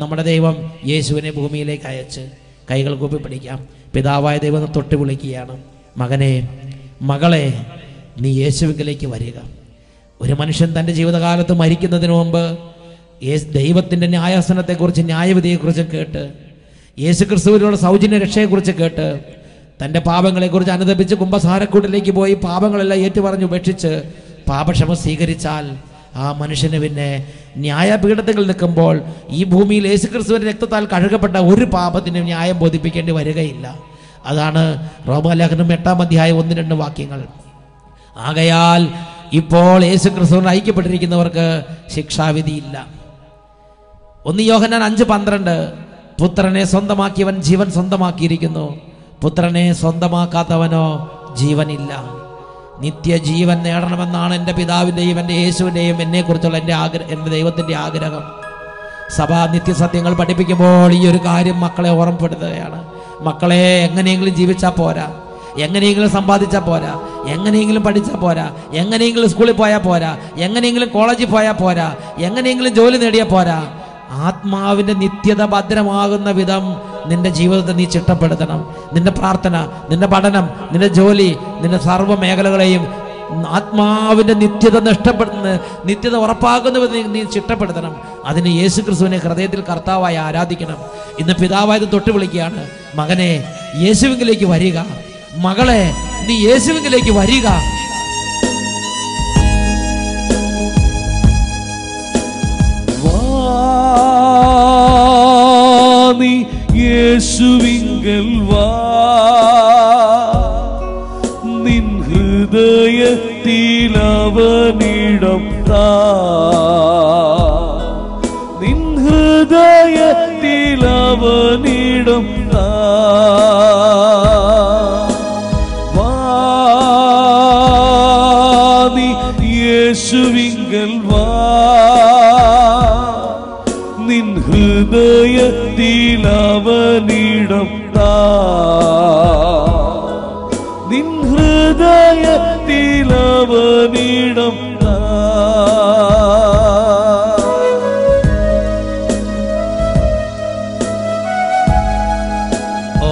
നമ്മുടെ ദൈവം യേശുവിനെ ഭൂമിയിലേക്ക് അയച്ച് കൈകൾ കൂപ്പി പിടിക്കാം. പിതാവായ ദൈവം തൊട്ട് വിളിക്കുകയാണ്, മകനെ മകളെ നീ യേശുവിലേക്ക് വരിക. ഒരു മനുഷ്യൻ തൻ്റെ ജീവിതകാലത്ത് മരിക്കുന്നതിന് മുമ്പ് ദൈവത്തിൻ്റെ ന്യായാസനത്തെക്കുറിച്ച് ന്യായവിധിയെക്കുറിച്ച് കേട്ട്, യേശു ക്രിസ്തുവിനോട് സൗജന്യ രക്ഷയെക്കുറിച്ച് കേട്ട്, തൻ്റെ പാപങ്ങളെക്കുറിച്ച് അനുദപിച്ച് കുംഭസാരക്കൂട്ടിലേക്ക് പോയി പാപങ്ങളെല്ലാം ഏറ്റുപറഞ്ഞ് ഉപേക്ഷിച്ച് പാപക്ഷമ സ്വീകരിച്ചാൽ ആ മനുഷ്യന് പിന്നെ ന്യായപീഠത്തിൽ നിൽക്കുമ്പോൾ ഈ ഭൂമിയിൽ യേശു ക്രിസ്തുവിൻ്റെ രക്തത്താൽ കഴുകപ്പെട്ട ഒരു പാപത്തിനും ന്യായം ബോധിപ്പിക്കേണ്ടി വരികയില്ല. അതാണ് റോമാലേഖനം എട്ടാം അധ്യായം ഒന്ന് രണ്ട് വാക്യങ്ങൾ. ആകയാൽ ഇപ്പോൾ യേശു ക്രിസ്തുവിന് ഐക്യപ്പെട്ടിരിക്കുന്നവർക്ക് ശിക്ഷാവിധിയില്ല. ഒന്ന് യോഹന്നാൻ അഞ്ച് പന്ത്രണ്ട്, പുത്രനെ സ്വന്തമാക്കിയവൻ ജീവൻ സ്വന്തമാക്കിയിരിക്കുന്നു, പുത്രനെ സ്വന്തമാക്കാത്തവനോ ജീവനില്ല. നിത്യജീവൻ നേടണമെന്നാണ് എൻ്റെ പിതാവിൻ്റെയും എൻ്റെ യേശുവിൻ്റെയും എന്നെക്കുറിച്ചുള്ള എൻ്റെ ആഗ്രഹം, എൻ്റെ ദൈവത്തിൻ്റെ ആഗ്രഹം. സഭാ നിത്യസത്യങ്ങൾ പഠിപ്പിക്കുമ്പോൾ ഈ ഒരു കാര്യം മക്കളെ ഓർമ്മപ്പെടുത്തുകയാണ്. മക്കളെ, എങ്ങനെയെങ്കിലും ജീവിച്ചാൽ പോരാ, എങ്ങനെയെങ്കിലും സമ്പാദിച്ചാൽ പോരാ, എങ്ങനെയെങ്കിലും പഠിച്ചാൽ പോരാ, എങ്ങനെയെങ്കിലും സ്കൂളിൽ പോയാൽ പോരാ, എങ്ങനെയെങ്കിലും കോളേജിൽ പോയാൽ പോരാ, എങ്ങനെയെങ്കിലും ജോലി നേടിയാൽ പോരാ. ആത്മാവിൻ്റെ നിത്യത ഭദ്രമാകുന്ന വിധം നിന്റെ ജീവിതത്തെ നീ ചിട്ടപ്പെടുത്തണം. നിന്റെ പ്രാർത്ഥന, നിന്റെ പഠനം, നിന്റെ ജോലി, നിന്റെ സർവ്വ മേഖലകളെയും ആത്മാവിൻ്റെ നിത്യത നഷ്ടപ്പെടുന്ന നിത്യത ഉറപ്പാക്കുന്ന വിധം നീ ചിട്ടപ്പെടുത്തണം. അതിന് യേശു ക്രിസ്തുവിനെ ഹൃദയത്തിൽ കർത്താവായി ആരാധിക്കണം. ഇന്ന് പിതാവായത് തൊട്ട് വിളിക്കുകയാണ്, മകനെ യേശുവിലേക്ക് വരിക, മകളെ നീ യേശുവിലേക്ക് വരിക. നീ യേശുവിങ്കൽ വാ, നിൻ ഹൃദയത്തിലവനിടം താ, നിൻ ഹൃദയത്തിലവനിടം താ. നീ യേശുവിങ്കൽ വാ, നിൻ ഹൃദയത്തിലവനിടം താ, നിൻ ഹൃദയത്തിലവനിടം താ.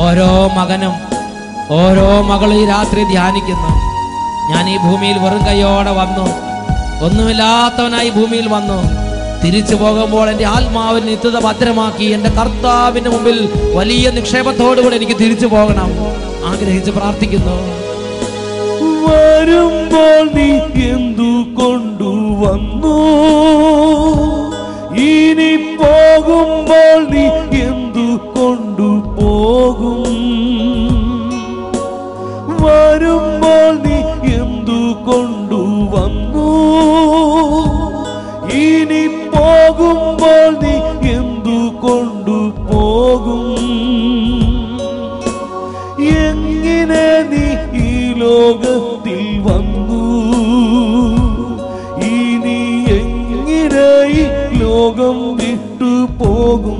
ഓരോ മകനും ഓരോ മകളും ഈ രാത്രി ധ്യാനിക്കുന്നു, ഞാൻ ഈ ഭൂമിയിൽ വെറും കൈയോടെ വന്നു, ഒന്നുമില്ലാത്തവനായി ഭൂമിയിൽ വന്നു, തിരിച്ചു പോകുമ്പോൾ എൻ്റെ ആത്മാവിന് നിത്യത ഭദ്രമാക്കി എൻ്റെ കർത്താവിൻ്റെ മുമ്പിൽ വലിയ നിക്ഷേപത്തോടുകൂടെ എനിക്ക് തിരിച്ചു പോകണം ആഗ്രഹിച്ച് പ്രാർത്ഥിക്കുന്നു. വരുമ്പോൾ നീ എന്തു കൊണ്ടുവന്നു, ഇനി പോകുമ്പോൾ നീ എന്തു കൊണ്ടുപോകും, വരുമ്പോൾ നീ എന്തു കൊണ്ടുവന്നു, ഇനി പോകുമ്പോൾ നീ എന്തു കൊണ്ടുപോകും. എങ്ങനെ നീ ഈ ലോകത്തിൽ വന്നു, ഇനി എങ്ങനെ ഈ ലോകം വിട്ടുപോകും.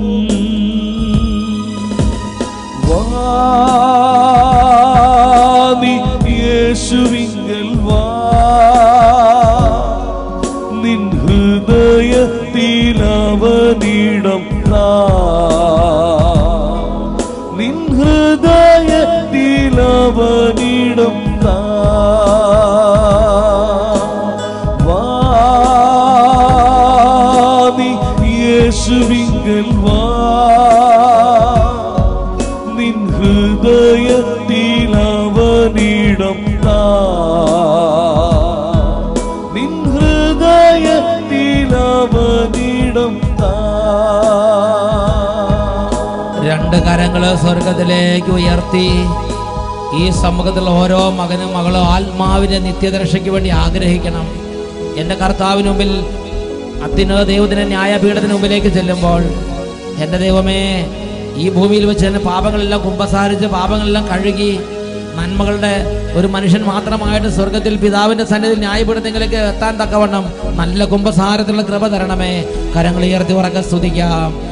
Sangarangala Sorgatele, Yarti, East Samakaloro, Magana Magala, Almavid and the theatre Shakivan Yagre Hikanam, Yenda Kartavinubil, Athena, they would then Yaya Peter the Nobilake Zelembol, Yenda Devame, Ibumil, which and Papangala Kumpasar is the Papangala Kariki, Manmagalda, Urmanishan Matra Maya, Sorgatil Pidav, the Sunday Nai, but I think like Tanta Kavanam, Manila Kumpasar, the Lakravadaraname, Karangalia, the Varaka Sudiya.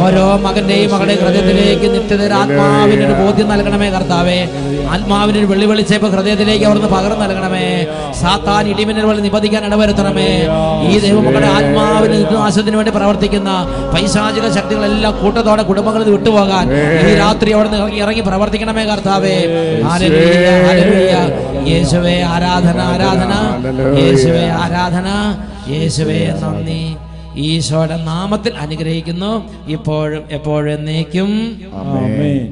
Oro magane magade hradayathilekke nithya atmavinte bodhyam nalkaname kartave. ആത്മാവിനെ വെളിവെളിച്ചേപ്പ ഹൃദയത്തിലേക്ക് അവർന്ന് പകർന്നു നൽകണമേ. സാത്താൻ ഇടിമിന്നൽ പോലെ നിപതിക്കാൻ ഇടവരുത്തണമേ. ഈ ദൈവമക്കളുടെ ആത്മാവിന് നാശത്തിന് വേണ്ടി പ്രവർത്തിക്കുന്ന പൈശാചിക ശക്തികളെല്ലാം കൂട്ടത്തോടെ കുടുംബങ്ങളിൽ നിന്ന് വിട്ടുപോകാൻ ഈ രാത്രി അവിടുന്ന് ഇറങ്ങി പ്രവർത്തിക്കണമേ കർത്താവേ. Hallelujah, hallelujah. യേശുവേ ആരാധന, ആരാധന. യേശുവേ ആരാധന. യേശുവേ നന്ദി. ഈശോയുടെ നാമത്തിൽ അനുഗ്രഹിക്കുന്നു ഇപ്പോഴും എപ്പോഴും എന്നേക്കും. ആമേൻ.